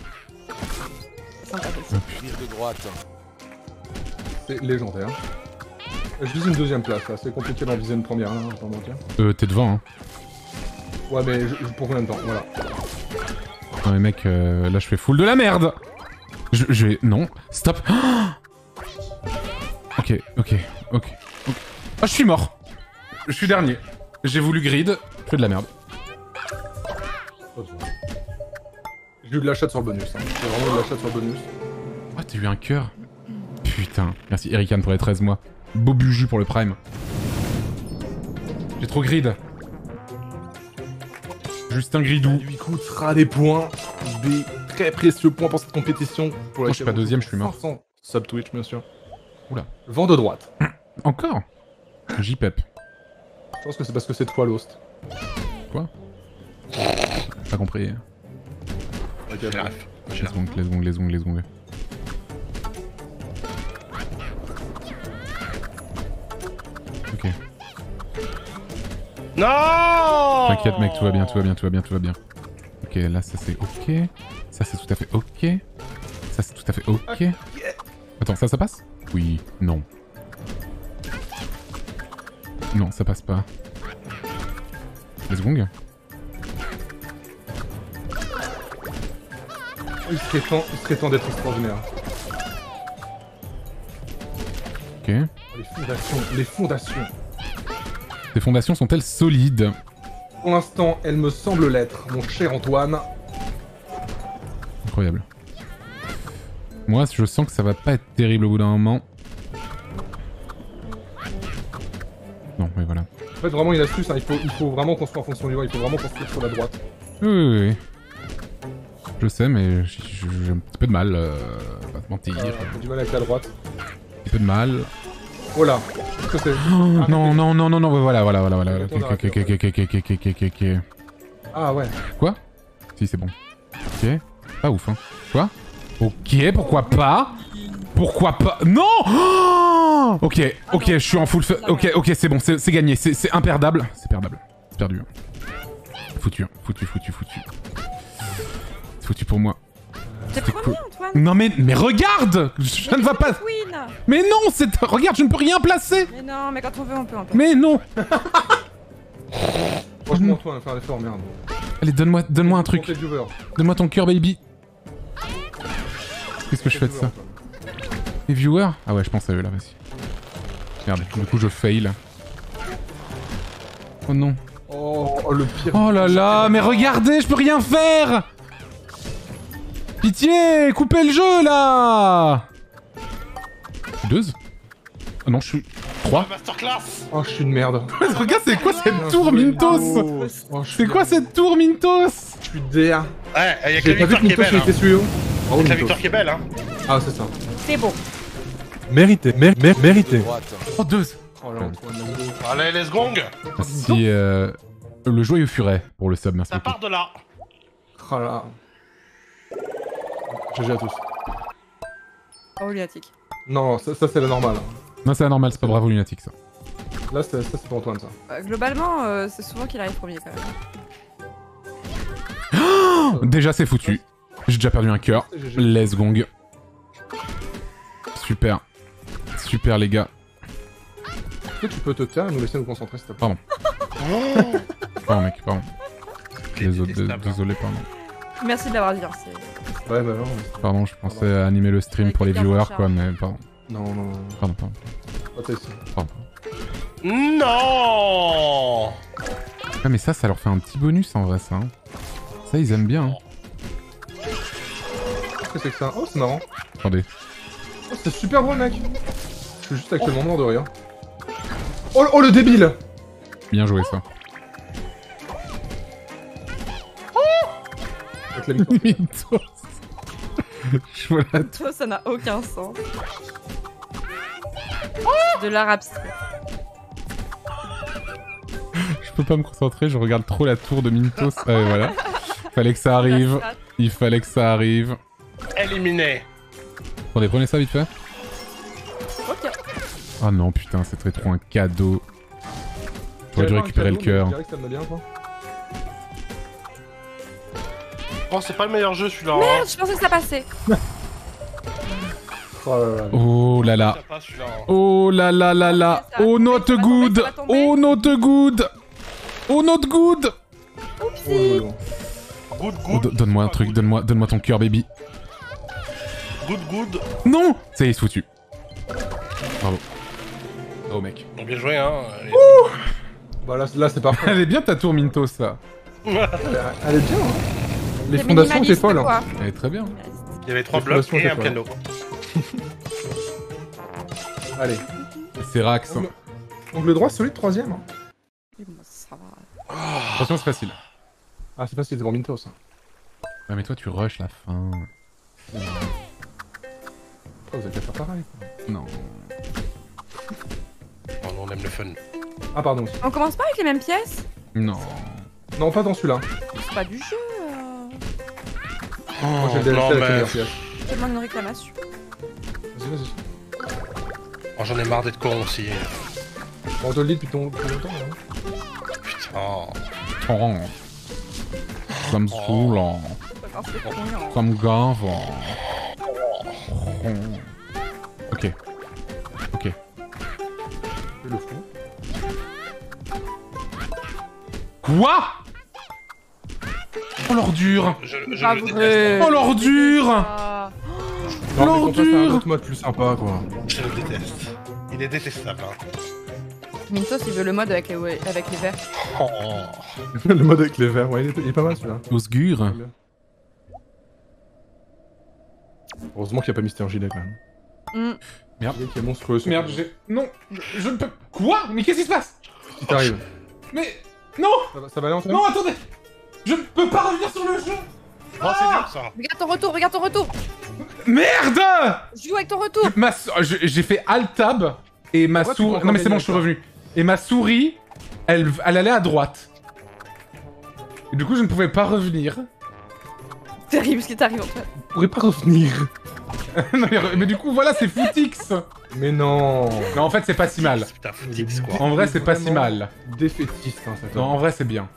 C'est de droite. C'est légendaire. Je vise une deuxième place, là. C'est compliqué d'en viser une première, hein, je vais pas mentir. Euh, t'es devant, hein. Ouais mais je, je, pour combien de temps, voilà. Non mais mec, euh, là je fais full de la merde. Je, je vais... Non. Stop. Oh ok, ok, ok. Ah okay. Oh, je suis mort. Je suis dernier. J'ai voulu grid, je fais de la merde. J'ai eu de la chatte sur le bonus, hein. J'ai vraiment de la chatte sur le bonus. Ah oh, t'as eu un cœur. Putain. Merci Erikan pour les treize mois. Beau Buju pour le prime. J'ai trop grid. Justin Gridou. Ça lui coûtera des points, des très précieux points pour cette compétition. Pour oh, je suis pas deuxième, je suis mort. Sub Twitch, bien sûr. Oula. Vent de droite. Encore J P E P. Je pense que c'est parce que c'est de quoi l'host. Quoi? Pas compris. Hein. Ok, j'arrive. Les secondes, les secondes, les secondes, les secondes. Ok. Non. T'inquiète mec, tout va bien, tout va bien, tout va bien, tout va bien. Ok, là ça c'est ok. Ça c'est tout à fait ok. Ça c'est tout à fait ok. Attends, ça ça passe? Oui, non. Non, ça passe pas. Let's gong. Il serait temps, il serait temps d'être extraordinaire. Ok. Les fondations, les fondations. Ces fondations sont-elles solides? Pour l'instant, elles me semblent l'être, mon cher Antoine. Incroyable. Moi, je sens que ça va pas être terrible au bout d'un moment. Non, mais voilà. En fait, vraiment une astuce, hein, il, faut, il faut vraiment construire en fonction du vent, il faut vraiment construire sur la droite. Oui, oui, oui. Je sais, mais j'ai un petit peu de mal, euh, pas te mentir. Euh, j'ai du mal avec la droite. Un petit peu de mal. Oh là. Non, non, non, non, non, non, voilà, voilà, voilà, voilà. Ok, ok, ok, ok, ok, ok, ok, ok. Ah ouais. Quoi? Si, c'est bon. Ok. Pas ouf, hein. Quoi? Ok, pourquoi pas? Pourquoi pas? Non! Ok, ok, je suis en full feu. Ok, ok, c'est bon, c'est gagné, c'est imperdable. C'est perdable. C'est perdu. Foutu, foutu, foutu, foutu. Foutu pour moi. T'es premier, Antoine? Non mais, mais regarde, ça ne va pas... Queen. Mais non, c'est... Regarde, je ne peux rien placer. Mais non, mais quand on veut, on peut, on peut. Mais non. Franchement, toi, on va faire l'effort, merde. Allez, donne-moi donne-moi un truc. Donne-moi ton cœur, baby. Qu'est-ce que je fais de ça? Les viewers? Ah ouais, je pense à eux, là, vas-y. Regardez, du coup, je fail. Oh non. Oh, le pire. Oh là là, mais regardez, je peux rien faire. Pitié, coupez le jeu, là. Je suis deux. Ah non, je suis... trois. Oh, je suis une merde. Regarde, c'est quoi cette tour, Mynthos? C'est quoi cette tour, Mynthos? Je suis D A. Ouais, il y a que la victoire qui est belle, hein. La victoire qui est belle, hein. Ah, c'est ça. C'est bon. Mérité, mérité, mérité. Oh, deux. Allez, les secondes. Merci, euh... Le Joyeux Furet, pour le sub, merci. Ça part de là. Oh là. G G à tous. Oh, Lunatic. Non, ça, ça c'est la normale. Non, c'est la normale, c'est pas bravo Lunatic, ça. Là, ça c'est pour Antoine, ça. Euh, globalement, euh, c'est souvent qu'il arrive premier, quand même. Oh euh... Déjà, c'est foutu. J'ai déjà perdu un cœur. Let's gong. Super. Super, les gars. Est-ce que tu peux te taire et nous laisser nous concentrer, s'il te plaît? Pardon. Oh pardon, mec, pardon. Désolé, désolé, pardon. Merci de l'avoir dit, c'est... Ouais, bah non. Pardon, je pensais pardon. Animer le stream pour les viewers, quoi, mais pardon. Non, non, non. Pardon, pardon. Oh, t'es ici. Pardon. Non. Ah, mais ça, ça leur fait un petit bonus, en vrai, ça. Hein. Ça, ils aiment bien. Hein. Qu'est-ce que c'est que ça? Oh, c'est marrant. Attendez. Oh, c'est super beau, mec. Je suis juste actuellement mort de rire. Oh, oh, le débile. Bien joué, ça. Mynthos. Je vois la... Toi, ça n'a aucun sens. De l'art abstrait. Je peux pas me concentrer, je regarde trop la tour de Mynthos. Ah, et voilà. Fallait que ça arrive. Il fallait que ça arrive. Éliminé. Attendez, prenez ça vite fait. Ok. Ah non, putain, c'est très trop un cadeau. J'aurais dû récupérer le cœur. Oh, c'est pas le meilleur jeu celui-là. Merde, hein. Je pensais que ça passait. Oh là là. Oh là là là là. Oh not good. Oh not good. Oh not good. Oupsie. Oh, donne-moi un truc, donne-moi donne-moi ton cœur, baby. Good good. Non. Ça y est, c'est foutu. Bravo. Oh mec. Bon, bien joué, hein. Ouh. Bah là, là c'est parfait. Elle est bien ta tour, Mynthos, là. Elle est bien, hein. Les fondations étaient folles, hein. Elle est très bien. Il y avait trois blocs et un piano. Allez. C'est Rax. Donc le droit solide, troisième. Attention, c'est facile. Ah, c'est facile, c'est pour Mynthos. Ah, mais toi, tu rushes la fin. Oh, vous allez faire pareil. Non. Oh non, on aime le fun. Ah, pardon. On commence pas avec les mêmes pièces? Non. Non, pas dans celui-là. C'est pas du jeu. Oh, oh, j'ai non, mais... Je demande une réclamation. Vas-y, vas-y. Oh, j'en ai marre d'être con aussi. On te le dit depuis ton... longtemps, hein. Putain. Oh. Ça me saoule, hein. Ça me gave, hein. Ok. Ok. Le fou. Quoi? Oh l'ordure! Je, je ah, le oh l'ordure! Oh l'ordure! C'est un mode plus sympa, quoi. Je le déteste. Il est détestable, hein. Mynthos, il veut le mode avec les, avec les verts. Oh. Le mode avec les verts, ouais, il est, il est pas mal celui-là. Osgur. Heureusement qu'il n'y a pas Mister Gilet, quand même. Mm. Merde. Qui est monstrueux, merde, j'ai. Non! Je, je ne peux. Quoi? Mais qu'est-ce qui se passe? Qui t'arrive? Mais. Non! Ça va, ça va aller en fait? Non, attendez! Je peux pas revenir sur le jeu. Oh, c'est dur ça. Regarde ton retour, regarde ton retour. Merde. Joue avec ton retour. So... J'ai fait Alt Tab et ma ouais, souris... Non mais c'est bon, je suis revenu. Et ma souris, elle... elle allait à droite. Et du coup, je ne pouvais pas revenir. Terrible ce qui t'arrive en fait. Je pourrais pas revenir. Non, mais, mais du coup, voilà, c'est Footix. Mais non. Non, en fait, c'est pas si mal. Putain, Footix, quoi. En vrai, c'est pas si mal. Défaitiste, hein, ça. Non, en vrai, c'est bien.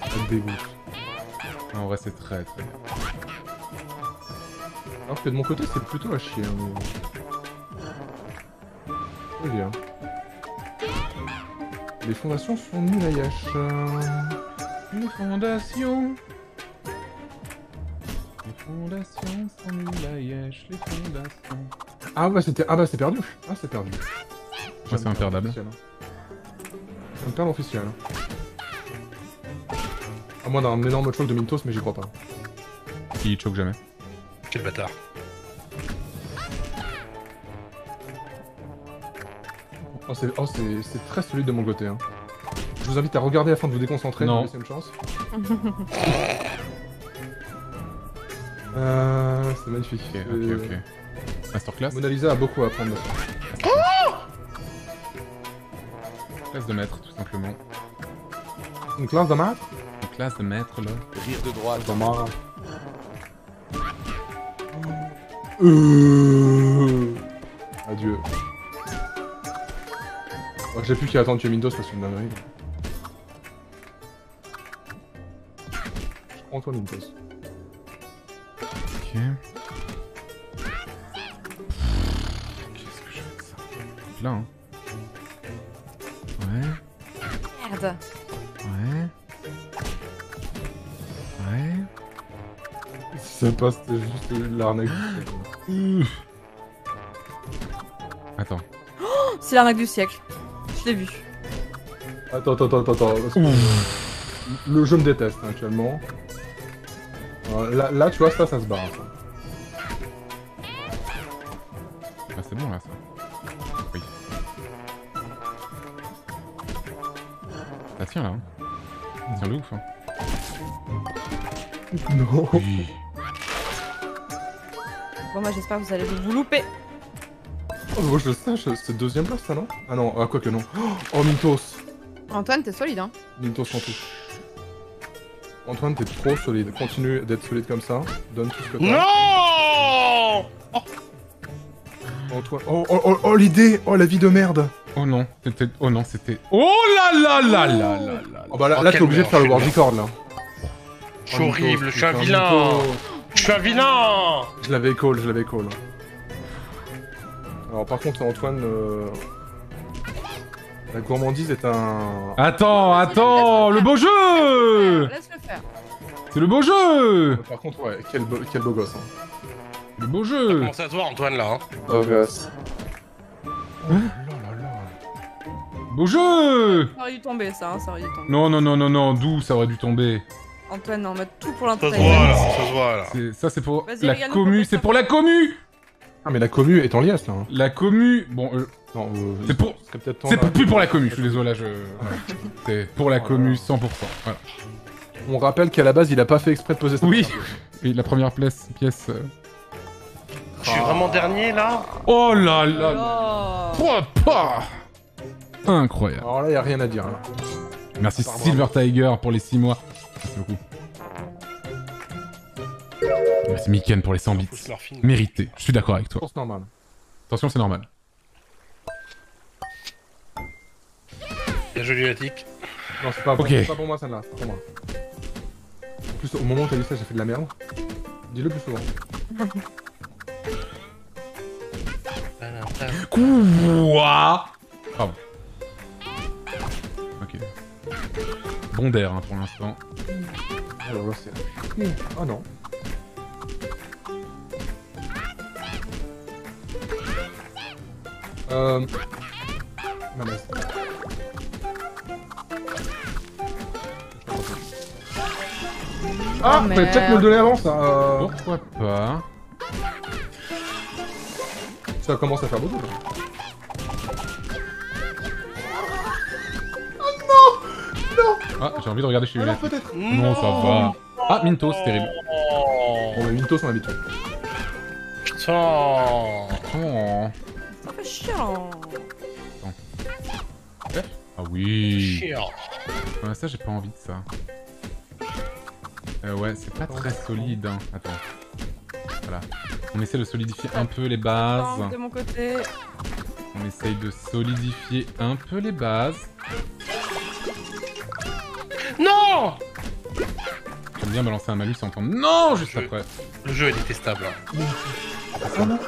Ça me dégoûte. En vrai, c'est très très bien. Alors que de mon côté c'est plutôt à chier. Hein, mais... bien. Les fondations sont nulles à Yash. Les fondations. Les fondations sont nulles à Yash. Les fondations. Ah bah c'était. Ah bah c'est perdu. Ah c'est perdu. Moi c'est imperdable. C'est une perle officielle. À moins d'un énorme choc de Mynthos, mais j'y crois pas. Il choque jamais. Quel bâtard. Oh c'est oh, très solide de mon côté. Hein. Je vous invite à regarder afin de vous déconcentrer. Non. Laissez une chance. euh, c'est magnifique. Ok, ok, ok. Masterclass. Mona Lisa a beaucoup à apprendre. Classe de maître, tout simplement. Une classe de maître. Une classe de maître, là. Rire de droite. Euh... Adieu. Oh, j'ai plus qu'à attendre que Mynthos fasse une dinguerie. Je prends toi Mynthos. Ok. Qu'est-ce que je fais de ça? Là hein. Ouais. Merde. Ouais. Ouais. Ça passe, c'était juste l'arnaque. Attends. Oh, c'est l'arnaque du siècle. Je l'ai vu. Attends, attends, attends, attends. Que... le jeu me déteste hein, actuellement. Alors, là, là, tu vois, ça, ça se barre. Bah, c'est bon là, ça. Oui. Ça tient là. Hein. Ça tient de ouf. Hein. Non. Oui. Bon, moi j'espère que vous allez vous louper. Oh, moi je le sache, c'est deuxième place ça non? Ah non, ah, quoi que non. Oh Mynthos. Antoine, t'es solide hein? Mynthos en tout. Antoine, t'es trop solide. Continue d'être solide comme ça. Donne tout ce que t'as. Non oh. Antoine. Oh, oh, oh, oh l'idée. Oh la vie de merde. Oh non, c'était. Oh non, c'était. Oh là là là là là là. Oh bah là, oh, là t'es obligé de faire le world record là. Je suis horrible, je suis un vilain. Je suis un vilain. Je l'avais call, je l'avais call. Alors par contre Antoine, euh... la gourmandise est un... Attends, attends, le beau jeu. Laisse le faire. C'est le beau jeu. Par contre, ouais, quel beau, quel beau gosse. Hein. Le beau jeu. Ça commence à se voir Antoine là. Hein. Beau gosse. Hein beau jeu. Ça aurait dû tomber ça, hein, ça aurait dû tomber. Non, non, non, non, non, d'où ça aurait dû tomber? Antoine, on met tout pour l'entraînement. Ça se voit là, ça c'est pour la commu, c'est pour la commu. Ah mais la commu est en liasse là. Hein. La commu, bon, euh... non, euh, c'est pour, c'est plus pour la commu. Je suis désolé, là, je, c'est pour la commu cent pour cent. Voilà. On rappelle qu'à la base, il a pas fait exprès de poser ça. Oui. Et la première pièce, pièce. Euh... Je suis vraiment dernier là. Oh là là. Incroyable. Alors là, y a rien à dire. Là. Merci Silver Tiger pour les six mois. Merci beaucoup. Merci Miken pour les cent bits. Mérité, je suis d'accord avec toi. Normal. Attention, c'est normal. Bien joué Lunatic. Non, c'est pas, okay. Pas pour moi celle-là, c'est pas pour moi. En plus, au moment où t'as dit ça, j'ai fait de la merde. Dis-le plus souvent. Quoi? Pardon. Ok. Bon d'air hein, pour l'instant. Alors là c'est... oh non. Euh... Non mais... Ah mais peut-être me le donner avant ça euh... Pourquoi pas. Ça commence à faire beaucoup là. Ah, j'ai envie de regarder chez lui. Ah, non, ça va. Ah, Mynthos, c'est terrible. Oh, mais Mynthos, on l'habitude. Putain. Putain. Ça fait chiant. Attends. Ah oui. Chiant. Ouais, ça, j'ai pas envie de ça. Euh, ouais, c'est pas très solide. Hein. Attends. Voilà. On essaie de solidifier un peu les bases. Non, de mon côté. On essaye de solidifier un peu les bases. Non. bien balancer un malus et entendre non juste jeu. Après. Le jeu est détestable. Hein. Oh non.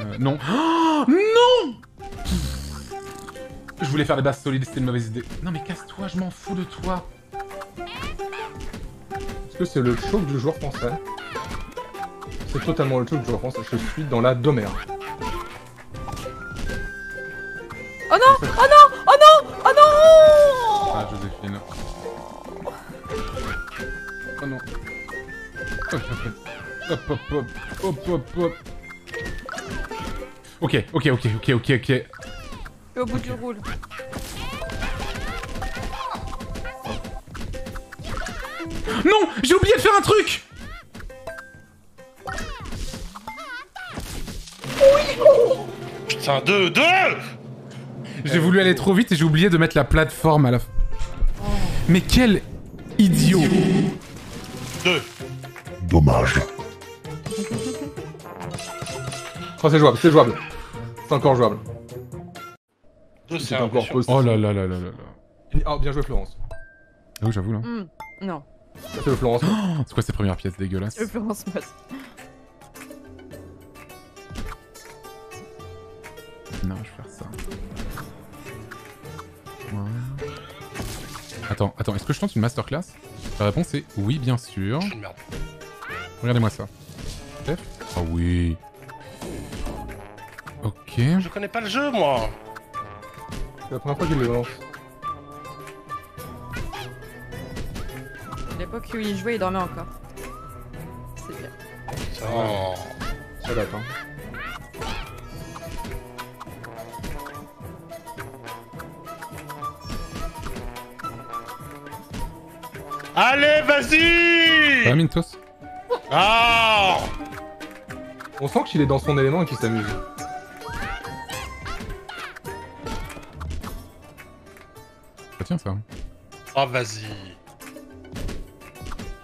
Euh, non. Oh, non. Je voulais faire des bases solides, c'était une mauvaise idée. Non mais casse-toi, je m'en fous de toi. Est-ce que c'est le choc du joueur français? C'est totalement le choc du joueur français, je suis dans la domère. Oh non. Oh non. Oh non. Oh non. Ah Joséphine. Oh non. Hop hop hop hop hop hop hop. Ok, ok, ok, ok, ok, ok. Et au bout du roule. Non, j'ai oublié de faire un truc. Putain, deux, deux. J'ai voulu aller trop vite et j'ai oublié de mettre la plateforme à la fin. Mais quel idiot. Deux. Dommage. Oh, c'est jouable, c'est jouable. C'est encore jouable. C'est encore possible. Oh là là là là là. Oh, bien joué Florence. Ah oui, j'avoue là. Mmh, non. C'est le Florence. Oh, c'est quoi ces premières pièces dégueulasses? Le Florence passe. Non, je vais faire ça. Ouais. Attends, attends, est-ce que je tente une masterclass? La réponse est oui, bien sûr. Regardez-moi ça. Chef. Oh oui. Ok. Je connais pas le jeu, moi. C'est la première fois qu'il le lance. À l'époque où il jouait, il dormait encore. C'est bien. Oh. Ça date, hein. Allez, vas-y! Ah, Mynthos. Ah! On sent qu'il est dans son élément et qu'il s'amuse. Ah tiens ça. Oh vas-y.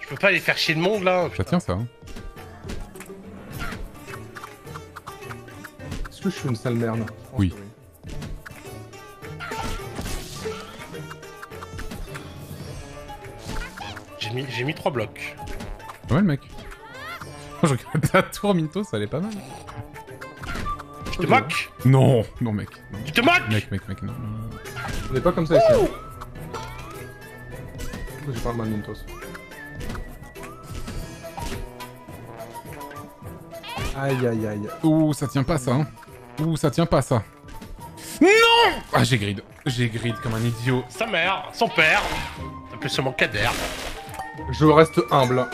Je peux pas aller faire chier le monde là. Ça tient ça. Est-ce que je suis une sale merde? Oui. J'ai mis trois blocs. Pas mal, mec. Je regarde la tour, Mynthos, ça allait pas mal. Je te moque. Non, non, mec. Non. Tu te moques. Mec, mec, mec, non. On est pas comme ça ici. Hein. J'ai pas mal, Mynthos. Aïe, aïe, aïe. Ouh, ça tient pas, ça. Hein. Ouh, ça tient pas, ça. Non. Ah, j'ai grid. J'ai grid comme un idiot. Sa mère, son père. Ça peut seulement Kader. Je reste humble.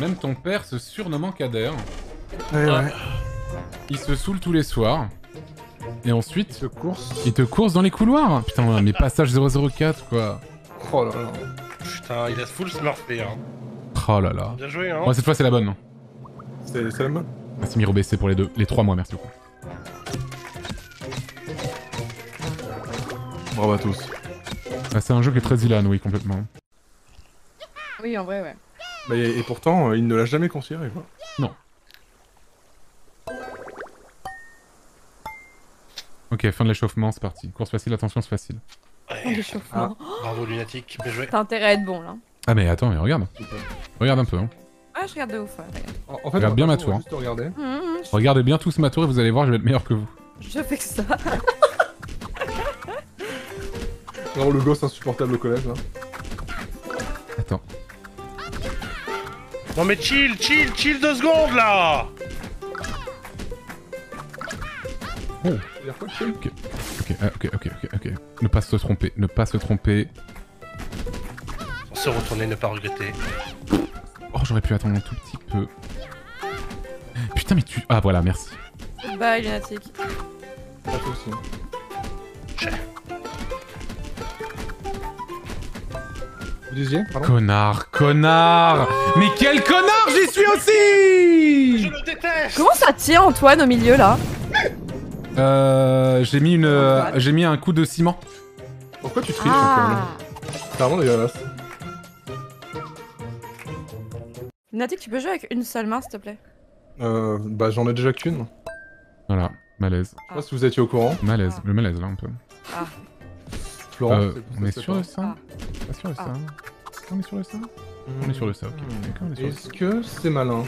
Même ton père se surnommant Kader. Ouais, ouais. Il se saoule tous les soirs. Et ensuite, il te course, il te course dans les couloirs. Putain, mais passage zéro zéro quatre, quoi. Oh là là. Putain, il a full smurfé, hein. Oh là là. Bien joué, hein. Ouais, cette fois, c'est la bonne. C'est la bonne. Merci, Miro B C pour les deux. Les trois, moi, merci beaucoup. Bravo à tous. Ah, c'est un jeu qui est très Ilan, oui, complètement. Oui, en vrai, ouais. Bah, et, et pourtant, euh, il ne l'a jamais considéré, quoi. Non. Ok, fin de l'échauffement, c'est parti. Course facile, attention, c'est facile. Ouais. L'échauffement. Ah. Bravo, Lunatic, bien joué. T'as intérêt à être bon, là. Ah, mais attends, mais regarde. Regarde un peu, hein. Ah, je regarde de ouf, ouais. En, en fait, regarde bien ma tour. Hein. Mmh, mmh, je... Regardez bien tous ma tour et vous allez voir, je vais être meilleur que vous. Je fais que ça. Non, le gosse insupportable au collège, là. Attends. Non mais chill, chill, chill deux secondes, là. Oh. Ok, ok, ok, ok, ok. Ne pas se tromper, ne pas se tromper. On se retourner, ne pas regretter. Oh, j'aurais pu attendre un tout petit peu. Putain, mais tu... Ah, voilà, merci. Bye, Lunatic. À toi aussi. Pardon. Connard, connard. Mais quel connard, j'y suis aussi. Je le déteste. Comment ça tient Antoine au milieu là? Euh... J'ai mis une... Euh, j'ai mis un coup de ciment. Pourquoi tu triches? Ah. C'est vraiment dégueulasse. Lunatic, tu peux jouer avec une seule main s'il te plaît? Euh... Bah j'en ai déjà qu'une. Voilà, malaise. Ah. Je sais pas si vous étiez au courant. Malaise, ah. Le malaise là un peu. Ah. Florence, euh, on est sur le sein. Pas sur le sein. On est sur le sein. On est sur le sein, ok. Est-ce que c'est malin?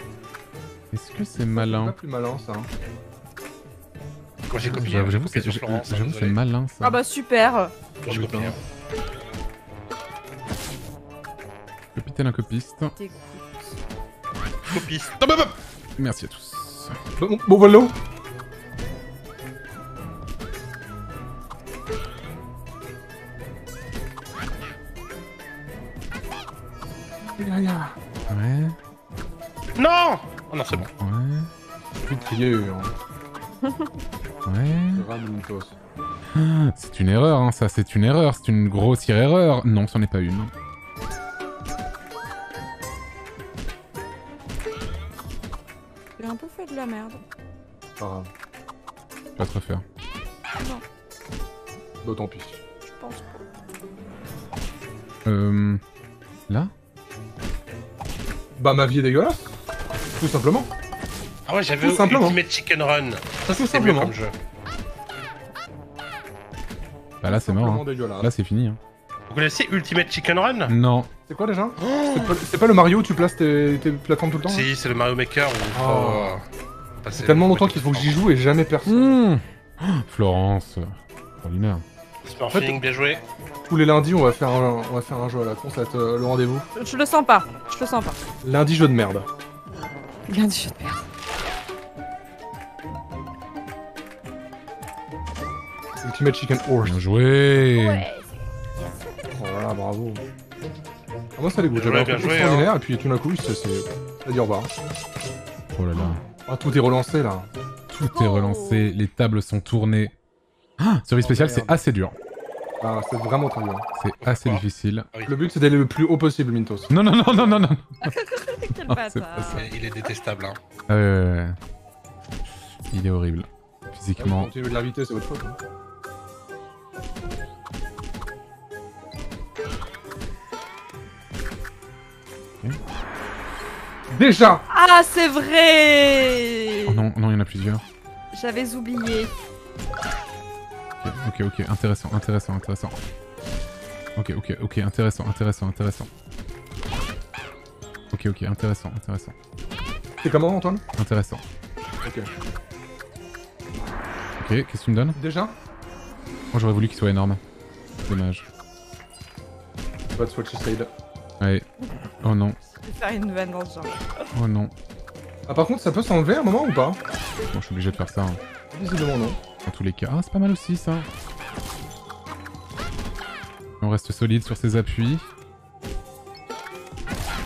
Est-ce que c'est malin? C'est pas plus malin ça. Quand j'ai copié, j'avoue que c'est malin ça. Ah bah super. Quand j'ai copié. Capitaine un copiste. Copiste. Merci à tous. Bon voilà. Ouais. Non! Oh non, c'est bon. Ouais. Pitié, hein. Ouais. C'est une erreur, hein, ça, c'est une erreur, c'est une grossière erreur. Non, c'en est pas une. J'ai un peu fait de la merde. Pas grave. Pas trop faire. Non. Bon, tant pis. Je pense pas. Euh. Là? Bah ma vie est dégueulasse, tout simplement. Ah ouais, j'avais Ultimate Chicken Run. Ça c'est simplement comme jeu. Bah là c'est mort. Hein. Là c'est fini. Hein. Vous connaissez Ultimate Chicken Run? Non. C'est quoi déjà? Oh, c'est pas, pas le Mario où tu places tes, tes plateformes tout le temps? Si, c'est le Mario Maker. Où oh. C'est tellement longtemps qu'il faut que j'y joue et jamais personne. Mmh. Florence, ordinaire. Smurfing, bien joué. Tous les lundis, on va faire un, on va faire un jeu à la con, ça va être euh, le rendez-vous. Je, je le sens pas, je le sens pas. Lundi, jeu de merde. Lundi, jeu de merde. Ultimate Chicken Horse. Bien joué. Ouais. Voilà, bravo. Ah, moi, ça les goûte, j'avais un truc extraordinaire, hein. Et puis tout d'un coup, c'est à dire au revoir. Oh là là. Ah, tout est relancé, là. Tout oh. est relancé, les tables sont tournées. Ah, Cerise spéciale, oh, c'est assez dur. Ah, c'est vraiment très dur. C'est assez difficile. Ah, oui. Le but, c'est d'aller le plus haut possible, Mynthos. Non, non, non, non, non, non. Quel non, bâtard. Est il est détestable, hein. Euh... Il est horrible. Physiquement... Quand tu veux de l'inviter, c'est votre faute. Hein. Okay. Déjà. Ah, c'est vrai. Oh non, non, il y en a plusieurs. J'avais oublié. Ok, ok, intéressant, intéressant, intéressant. Ok, ok, ok, intéressant, intéressant, intéressant. Ok, ok, intéressant, intéressant. C'est comment, Antoine? Intéressant. Ok. Ok, qu'est-ce que tu me donnes? Déjà? Oh, j'aurais voulu qu'il soit énorme. Dommage. Pas de swatch side. Ouais. Oh non. Je vais faire une vanne dans ce genre. Oh non. Ah, par contre, ça peut s'enlever à un moment ou pas? Bon, je suis obligé de faire ça. Hein. Visiblement, non. Dans tous les cas, ah, c'est pas mal aussi ça. On reste solide sur ses appuis.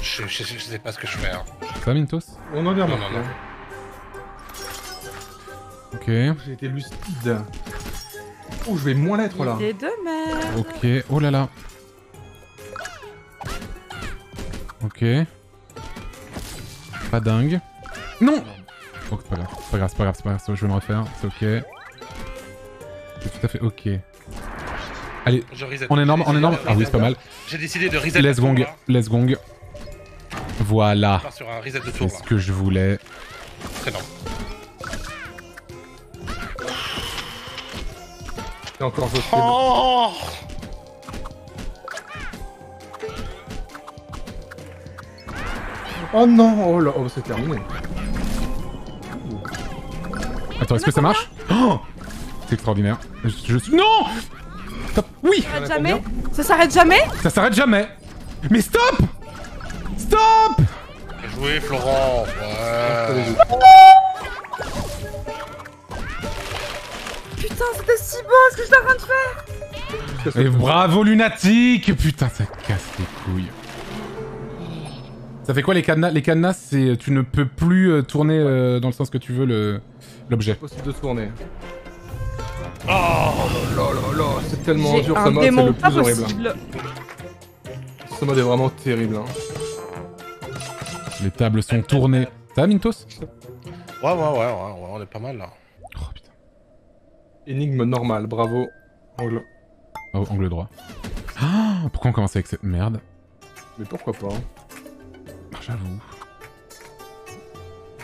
Je, je, je sais pas ce que je fais. Hein. Ça, Mynthos? On en vient maintenant. Ok. J'ai été lucide. Oh, je vais moins l'être là. Les deux mêmes. Ok. Oh là là. Ok. Pas dingue. Non. Oh, c'est pas grave. C'est pas grave. C'est pas grave. C'est pas grave. Je vais me refaire. C'est ok. C'est tout à fait ok. Allez, on est énorme, on est énorme. Ah oui, c'est pas mal. J'ai décidé de reset. Let's gong, let's gong. Voilà. C'est ce que je voulais. Très bien. Et encore je oh oh non, oh là, oh, c'est terminé. Attends, est-ce que ça marche? Oh, c'est extraordinaire. Je suis... Non. Stop. Oui. Ça s'arrête jamais. Ça s'arrête jamais. Ça s'arrête jamais. Mais stop. Stop. Bien joué, Florent. Ouais. Putain, c'était si beau ce que j'étais en train de faire. Et bravo, Lunatic. Putain, ça casse les couilles. Ça fait quoi les cadenas? Les cadenas, c'est tu ne peux plus euh, tourner euh, dans le sens que tu veux le l'objet. Possible de tourner. Oh là là là, c'est tellement dur ça mode, c'est le plus horrible. Ce mode est vraiment terrible. Hein. Les tables sont tournées. Ça va, Mynthos? Ouais, ouais, ouais, ouais, ouais, on est pas mal là. Oh putain. Énigme normale, bravo. Angle. Oh, angle droit. Ah, pourquoi on commence avec cette merde? Mais pourquoi pas? Hein. J'avoue.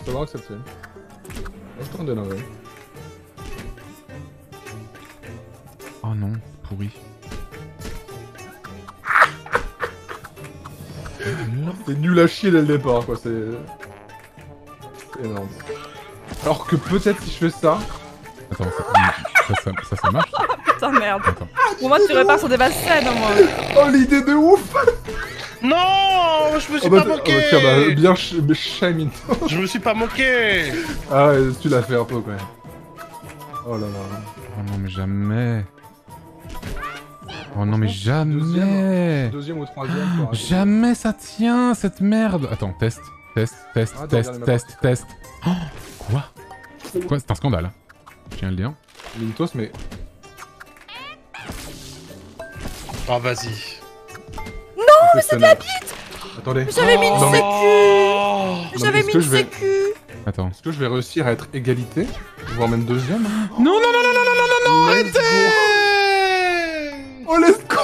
Ça va accepter. Je t'en donne un vrai. Oh non, pourri. C'est nul à chier dès le départ, quoi, c'est... C'est énorme. Alors que peut-être si je fais ça... Attends, ça, ça, ça, ça marche? Putain, merde. Attends. Pour moi, tu repars sur des basses scènes, au moins. Oh, l'idée de ouf. Non, je me suis oh bah, pas moqué. Oh bah, tiens, bah, bien ch chamin. Je me suis pas moqué. Ah, tu l'as fait un peu, quand même. Oh là là. Oh non, mais jamais. Oh non, mais jamais. Deuxième, deuxième ou troisième. Quoi, jamais ça tient, cette merde. Attends, test, test, test, ah, test, attends, test, test, test. Oh, quoi? Quoi? C'est un scandale. Je tiens à le dire. Mynthos, mais... Oh, vas-y. Non, mais c'est de la bite. Attendez. J'avais oh mis une sécu. Oh J'avais mis une sécu. Vais... Attends. Est-ce que je vais réussir à être égalité? Voire même deuxième? Non, non, non, non, non, non, non, non, non, arrêtez! Oh, let's go!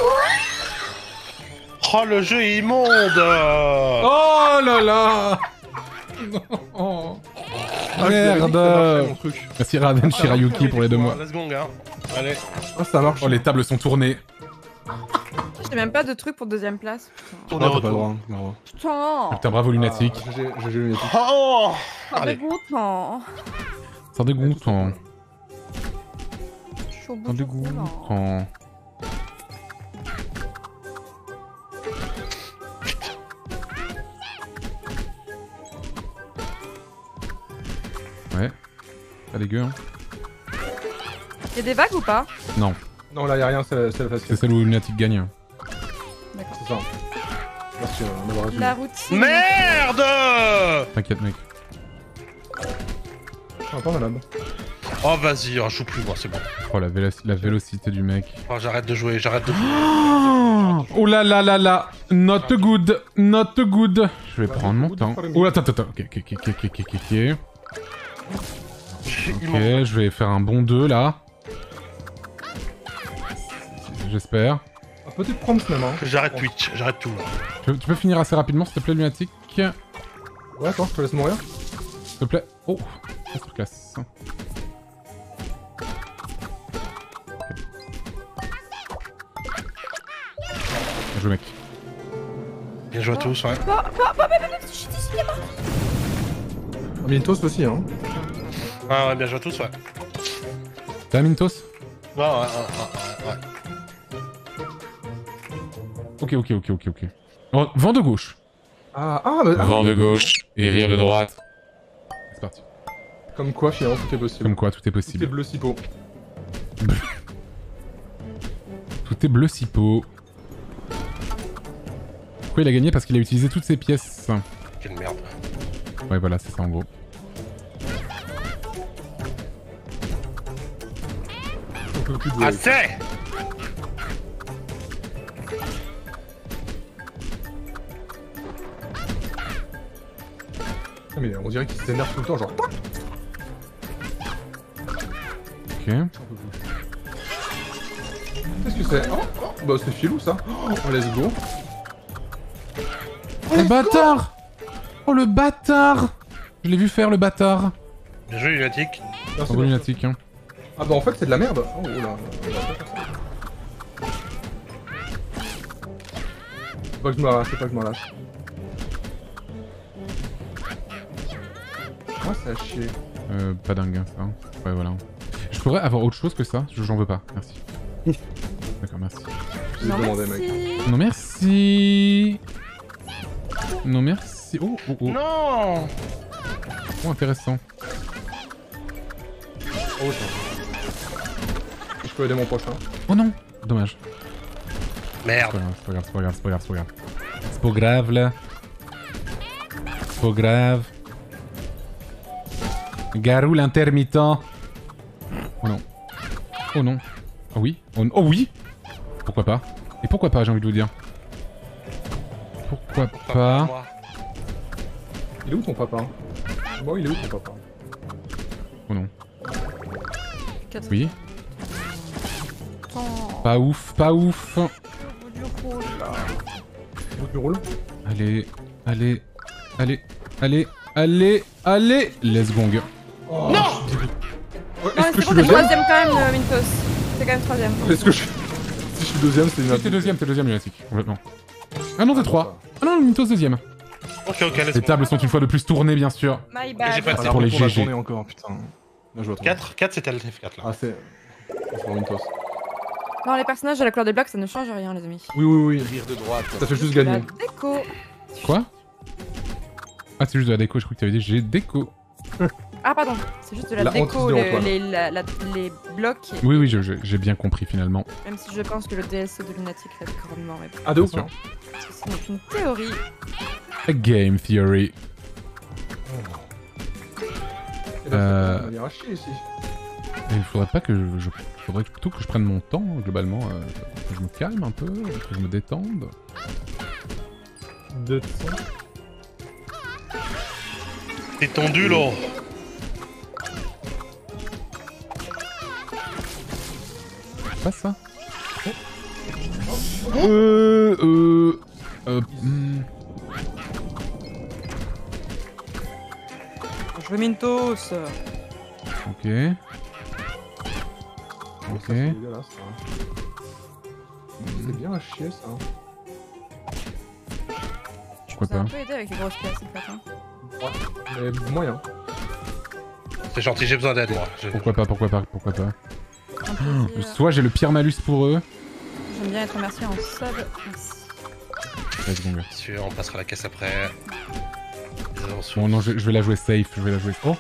Oh, le jeu est immonde! Oh là là! Non! Ah, merde! Marché, mon truc. Merci Raden Shirayuki pour les deux mois. Let's go, gars. Allez. Oh, ça marche. Oh, les tables sont tournées. J'ai même pas de truc pour deuxième place. Tourner au droit. Putain! Putain, bravo Lunatic. J'ai joué Lunatic. Oh! Ça dégoûtant! Ça dégoûtant. Ça dégoûtant. Ouais. Pas dégueu, hein. Y'a des vagues ou pas? Non. Non, là y'a rien, c'est la, la face. C'est celle où Lunatic gagne. D'accord. C'est ça. Merci, euh, on aura la routine. Merde! T'inquiète, mec. Je suis un peu malade. Oh, vas-y, oh, je joue plus, moi, c'est bon. Oh, la, vélo la vélocité du mec. Oh, j'arrête de jouer, j'arrête de jouer. Oh, oh là là là là. Not good, not good. Je vais prendre mon temps. Oh, attends, attends, ok, ok, ok, ok, ok, ok. Ok, je vais faire un bon deux là. J'espère. Un peu de prompt même, hein. J'arrête Twitch, j'arrête tout. Tu peux, tu peux finir assez rapidement s'il te plaît, Lunatic? Ouais, attends, je te laisse mourir. S'il te plaît. Oh, masterclass. Okay. Bien joué, mec. Bien joué à tous, ouais. Pas, pas, pas, Mynthos aussi, hein. Ah ouais, bien joué à tous, ouais. T'as Mynthos? Ouais, ouais, ouais, ouais. Ok, ok, ok, ok, ok. Oh, vent de gauche. Ah, ah, bah... Vent de gauche et rire de droite. C'est parti. Comme quoi, finalement, tout est possible. Comme quoi, tout est possible. Tout est bleu cipo. Tout est bleu cipo. Pourquoi il a gagné? Parce qu'il a utilisé toutes ses pièces. Quelle merde. Ouais, voilà, c'est ça en gros. Assez. Ah, mais on dirait qu'il s'énerve tout le temps, genre... Ok. Qu'est-ce que c'est? Oh, bah c'est filou ça. Oh, let's go. Oh, les bâtards. Oh le bâtard! Je l'ai vu faire le bâtard. Bien joué Lunatic. Merci oh, Lunatic hein. Ah bah en fait c'est de la merde. Oh là. C'est pas que je me lâche, c'est pas que je me lâche. Oh ça a chier. Euh pas dingue ça. Hein. Ouais voilà. Je pourrais avoir autre chose que ça, j'en veux pas, merci. D'accord merci. Je non, demandé, merci. Mec. Non merci. Non merci. Oh, oh, oh. Non. Oh, intéressant. Oh, je peux aider mon prochain. Oh non. Dommage. Merde. C'est pas grave, c'est pas grave, c'est pas grave, c'est pas grave. C'est pas grave, là. C'est pas grave. Garou l'intermittent. Oh non. Oh non. Oh oui. Oh, oh oui. Pourquoi pas? Et pourquoi pas, j'ai envie de vous dire. Pourquoi, pourquoi pas, pas Il est où ton papa? Bon, il est où ton papa? Oh non. quatre Oui. Oh. Pas ouf, pas ouf. Au bout du rôle là. Au bout du rôle. Allez, allez, allez, allez, allez, allez. Let's gong. Oh, non ouais, non, c'est bon, t'es troisième quand même, Mynthos. C'est quand même troisième. Est-ce que je... Si je suis deuxième, c'est une... T'es deuxième, t'es deuxième, Lunatic. Complètement. Ah non, t'es trois. Ah non, Mynthos deuxième. Ok, ok, les tables sont une fois de plus tournées, bien sûr. My bad. J'ai pas de pour les G G. Encore, putain. quatre, quatre c'était le F quatre là. Ah, c'est. C'est pour Mynthos. Non, les personnages à la couleur des blocs, ça ne change rien, les amis. Oui, oui, oui. Rire de droite. Ça fait juste gagner. Déco. Quoi? Ah, c'est juste de la déco, je crois que t'avais dit j'ai déco. Ah, pardon, c'est juste de la, la déco, le, les, la, la, les blocs. Oui, oui, j'ai bien compris finalement. Même si je pense que le D S C de Lunatic va être grandement répandu. Ah, de ouf, hein. Parce que ce n'est qu'une théorie. A game theory. Oh. Euh. Il euh... faudrait pas que je. Il faudrait plutôt que je prenne mon temps, globalement. Euh, que je me calme un peu, que je me détende. Deux temps. T'es tendu, là. Pas ça. Oh. Euh, euh, euh, hmm. Je veux Mynthos. Ok. Ok. C'est bien à chier ça. Je crois pas. Un peu aidé avec les grosses pièces, c'est pas ça. Ouais, mais moyen. C'est gentil, j'ai besoin d'aide moi. Pourquoi pas, pourquoi pas, pourquoi pas. Mmh. Soit j'ai le pire malus pour eux. J'aime bien être remercié en sub. Merci. Bien sûr, on passera la caisse après. Bon, non, je, je vais la jouer safe. Je vais la jouer. Oh,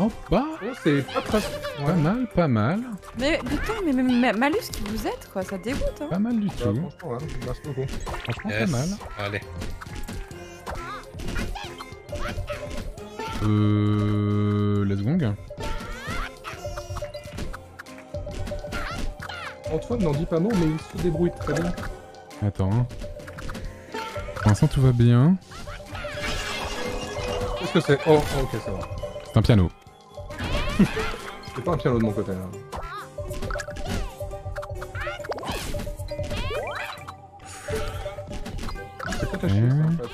oh, bah. Oh, c'est pas, pas, ouais. pas mal, pas mal. Mais putain, mais, mais, mais malus qui vous êtes, quoi, ça dégoûte. Hein. Pas mal du tout. Ouais, franchement, là, beaucoup. Franchement yes. pas mal. Allez. Euh. Let's gong. Antoine n'en dit pas mot, mais il se débrouille très bien. Attends. Hein. Pour l'instant, tout va bien. Qu'est-ce que c'est? Oh, oh, ok, ça va. C'est un piano. C'est pas un piano de mon côté, là. C'est pas ta chute, ça, en fait.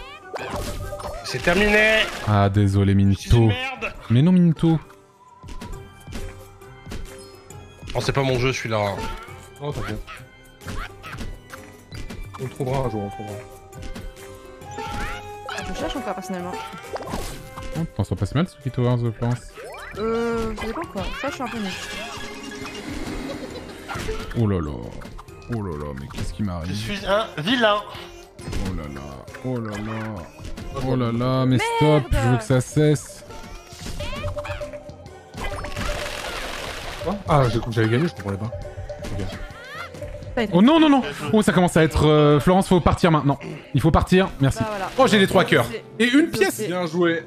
C'est terminé. Ah, désolé, Mynthos. Mais non, Mynthos. Oh, c'est pas mon jeu, celui-là. Hein. Oh, t'inquiète. On le trouvera un jour, on le trouvera. Je cherche encore personnellement. On t'en sort pas si mal, ce qui t'ouvre The Florence. Euh, je sais pas quoi, ça je suis un peu mixte. Oh là là, oh là là, mais qu'est-ce qui m'arrive? Je suis un vilain. Oh là là, oh là là, oh là là, mais Merde. Stop, je veux que ça cesse. Quoi? Ah, j'avais gagné, je comprenais pas. Okay. Oh non non non. Oh ça commence à être... Euh, Florence, faut partir maintenant. Il faut partir, merci. Bah, voilà. Oh j'ai les trois cœurs. Et une pièce. Bien joué.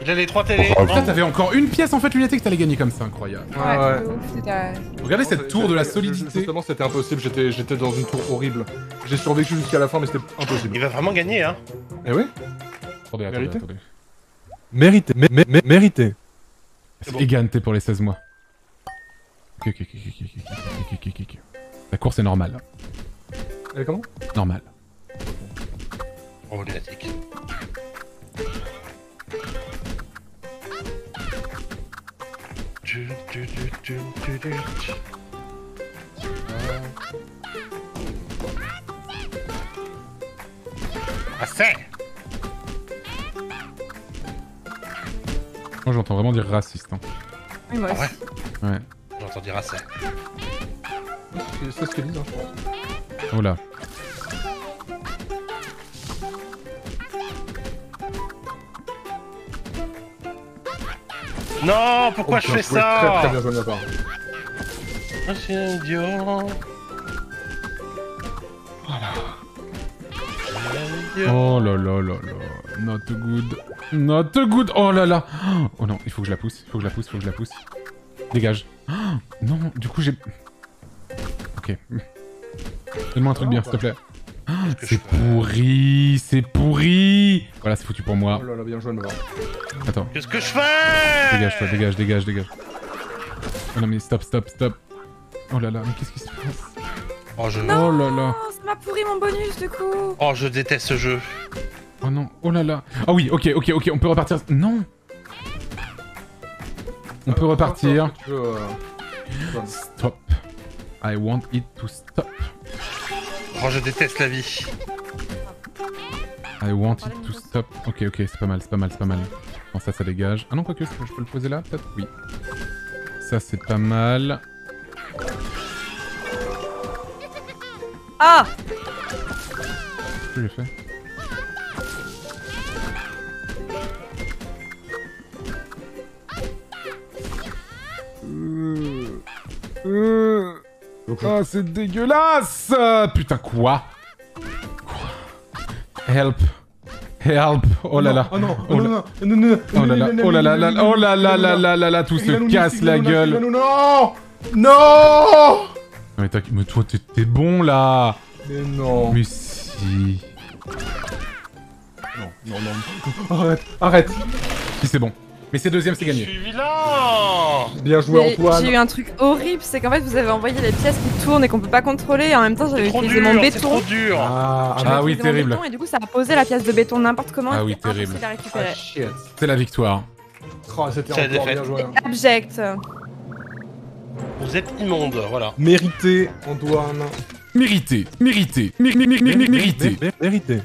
Il a les trois télés. Oh, ça t'avais encore une pièce en fait, Lunatic, que t'allais gagner comme ça, incroyable. Ah, ouais. Regardez cette tour de la solidité. Justement c'était impossible, j'étais dans une tour horrible. J'ai survécu jusqu'à la fin mais c'était impossible. Il va vraiment gagner hein. Eh oui. Attendez, attendez, mérité. attendez. Mérité, mé mé mé mérité. C'est bon. Egan, t'es pour les seize mois. Ok, ok, ok, ok, ok, ok, la course est normale. Elle est comment? Normale. Oh, Lunatic. Ah, c'est... Moi, j'entends vraiment dire raciste. Hein. Oui, moi aussi. Ouais. Ouais. On dira ça. C'est ce que disent, hein, je pense. Oh là. Non, pourquoi oh, je fais ça? Très, très bien joué de la part. Ah, c'est un idiot. Voilà. Oh là là là là. Not good. Not good. Oh là là. Oh non, il faut que je la pousse. Il faut que je la pousse. Il faut que je la pousse. Dégage. Oh, non, du coup j'ai... Ok. Donne-moi un truc bien, s'il te plaît. Oh, c'est pourri, c'est pourri. Voilà, c'est foutu pour moi. Oh là là, bien joué, Nora. Attends. Qu'est-ce que je fais? Dégage, toi, dégage, dégage, dégage. Oh non mais stop, stop, stop. Oh là là, mais qu'est-ce qui se passe? Oh, je... Non, oh là là. Ça m'a pourri mon bonus, du coup. Oh, je déteste ce jeu. Oh non, oh là là. Ah oui, ok, ok, ok, on peut repartir... Non. On peut repartir. Stop. I want it to stop. Oh, je déteste la vie. I want it to stop. Ok, ok, c'est pas mal, c'est pas mal, c'est pas mal. Bon, ça, ça dégage. Ah non, quoique, je peux le poser là, peut-être? Oui. Ça, c'est pas mal. Ah! Qu'est-ce que j'ai fait? Euh... Euh... Okay. Ah, c'est dégueulasse! Putain, quoi? Help! Help! Oh là là! Oh non! Oh non! Non non! Oh là là! Oh là là là! Oh là là là là là là! Tout se casse la gueule! Non! Non! Mais t'inquiète, mais toi t'es bon là! Mais non! Mais si! Non, non, non! Arrête! Arrête! Si c'est bon! Mais c'est deuxième, c'est gagné! Je suis vilain! Bien joué Antoine! J'ai eu un truc horrible, c'est qu'en fait vous avez envoyé les pièces qui tournent et qu'on peut pas contrôler et en même temps j'avais utilisé mon béton. C'est trop dur! Ah, ah oui, terrible! Béton, et du coup ça a posé la pièce de béton n'importe comment. Ah oui, terrible! C'est ah, la victoire. Oh, c'était encore bien joué. Hein. Abject. Vous êtes immonde, voilà. Mérité, Antoine. Mérité, mérité, mérité, mérité, mérité.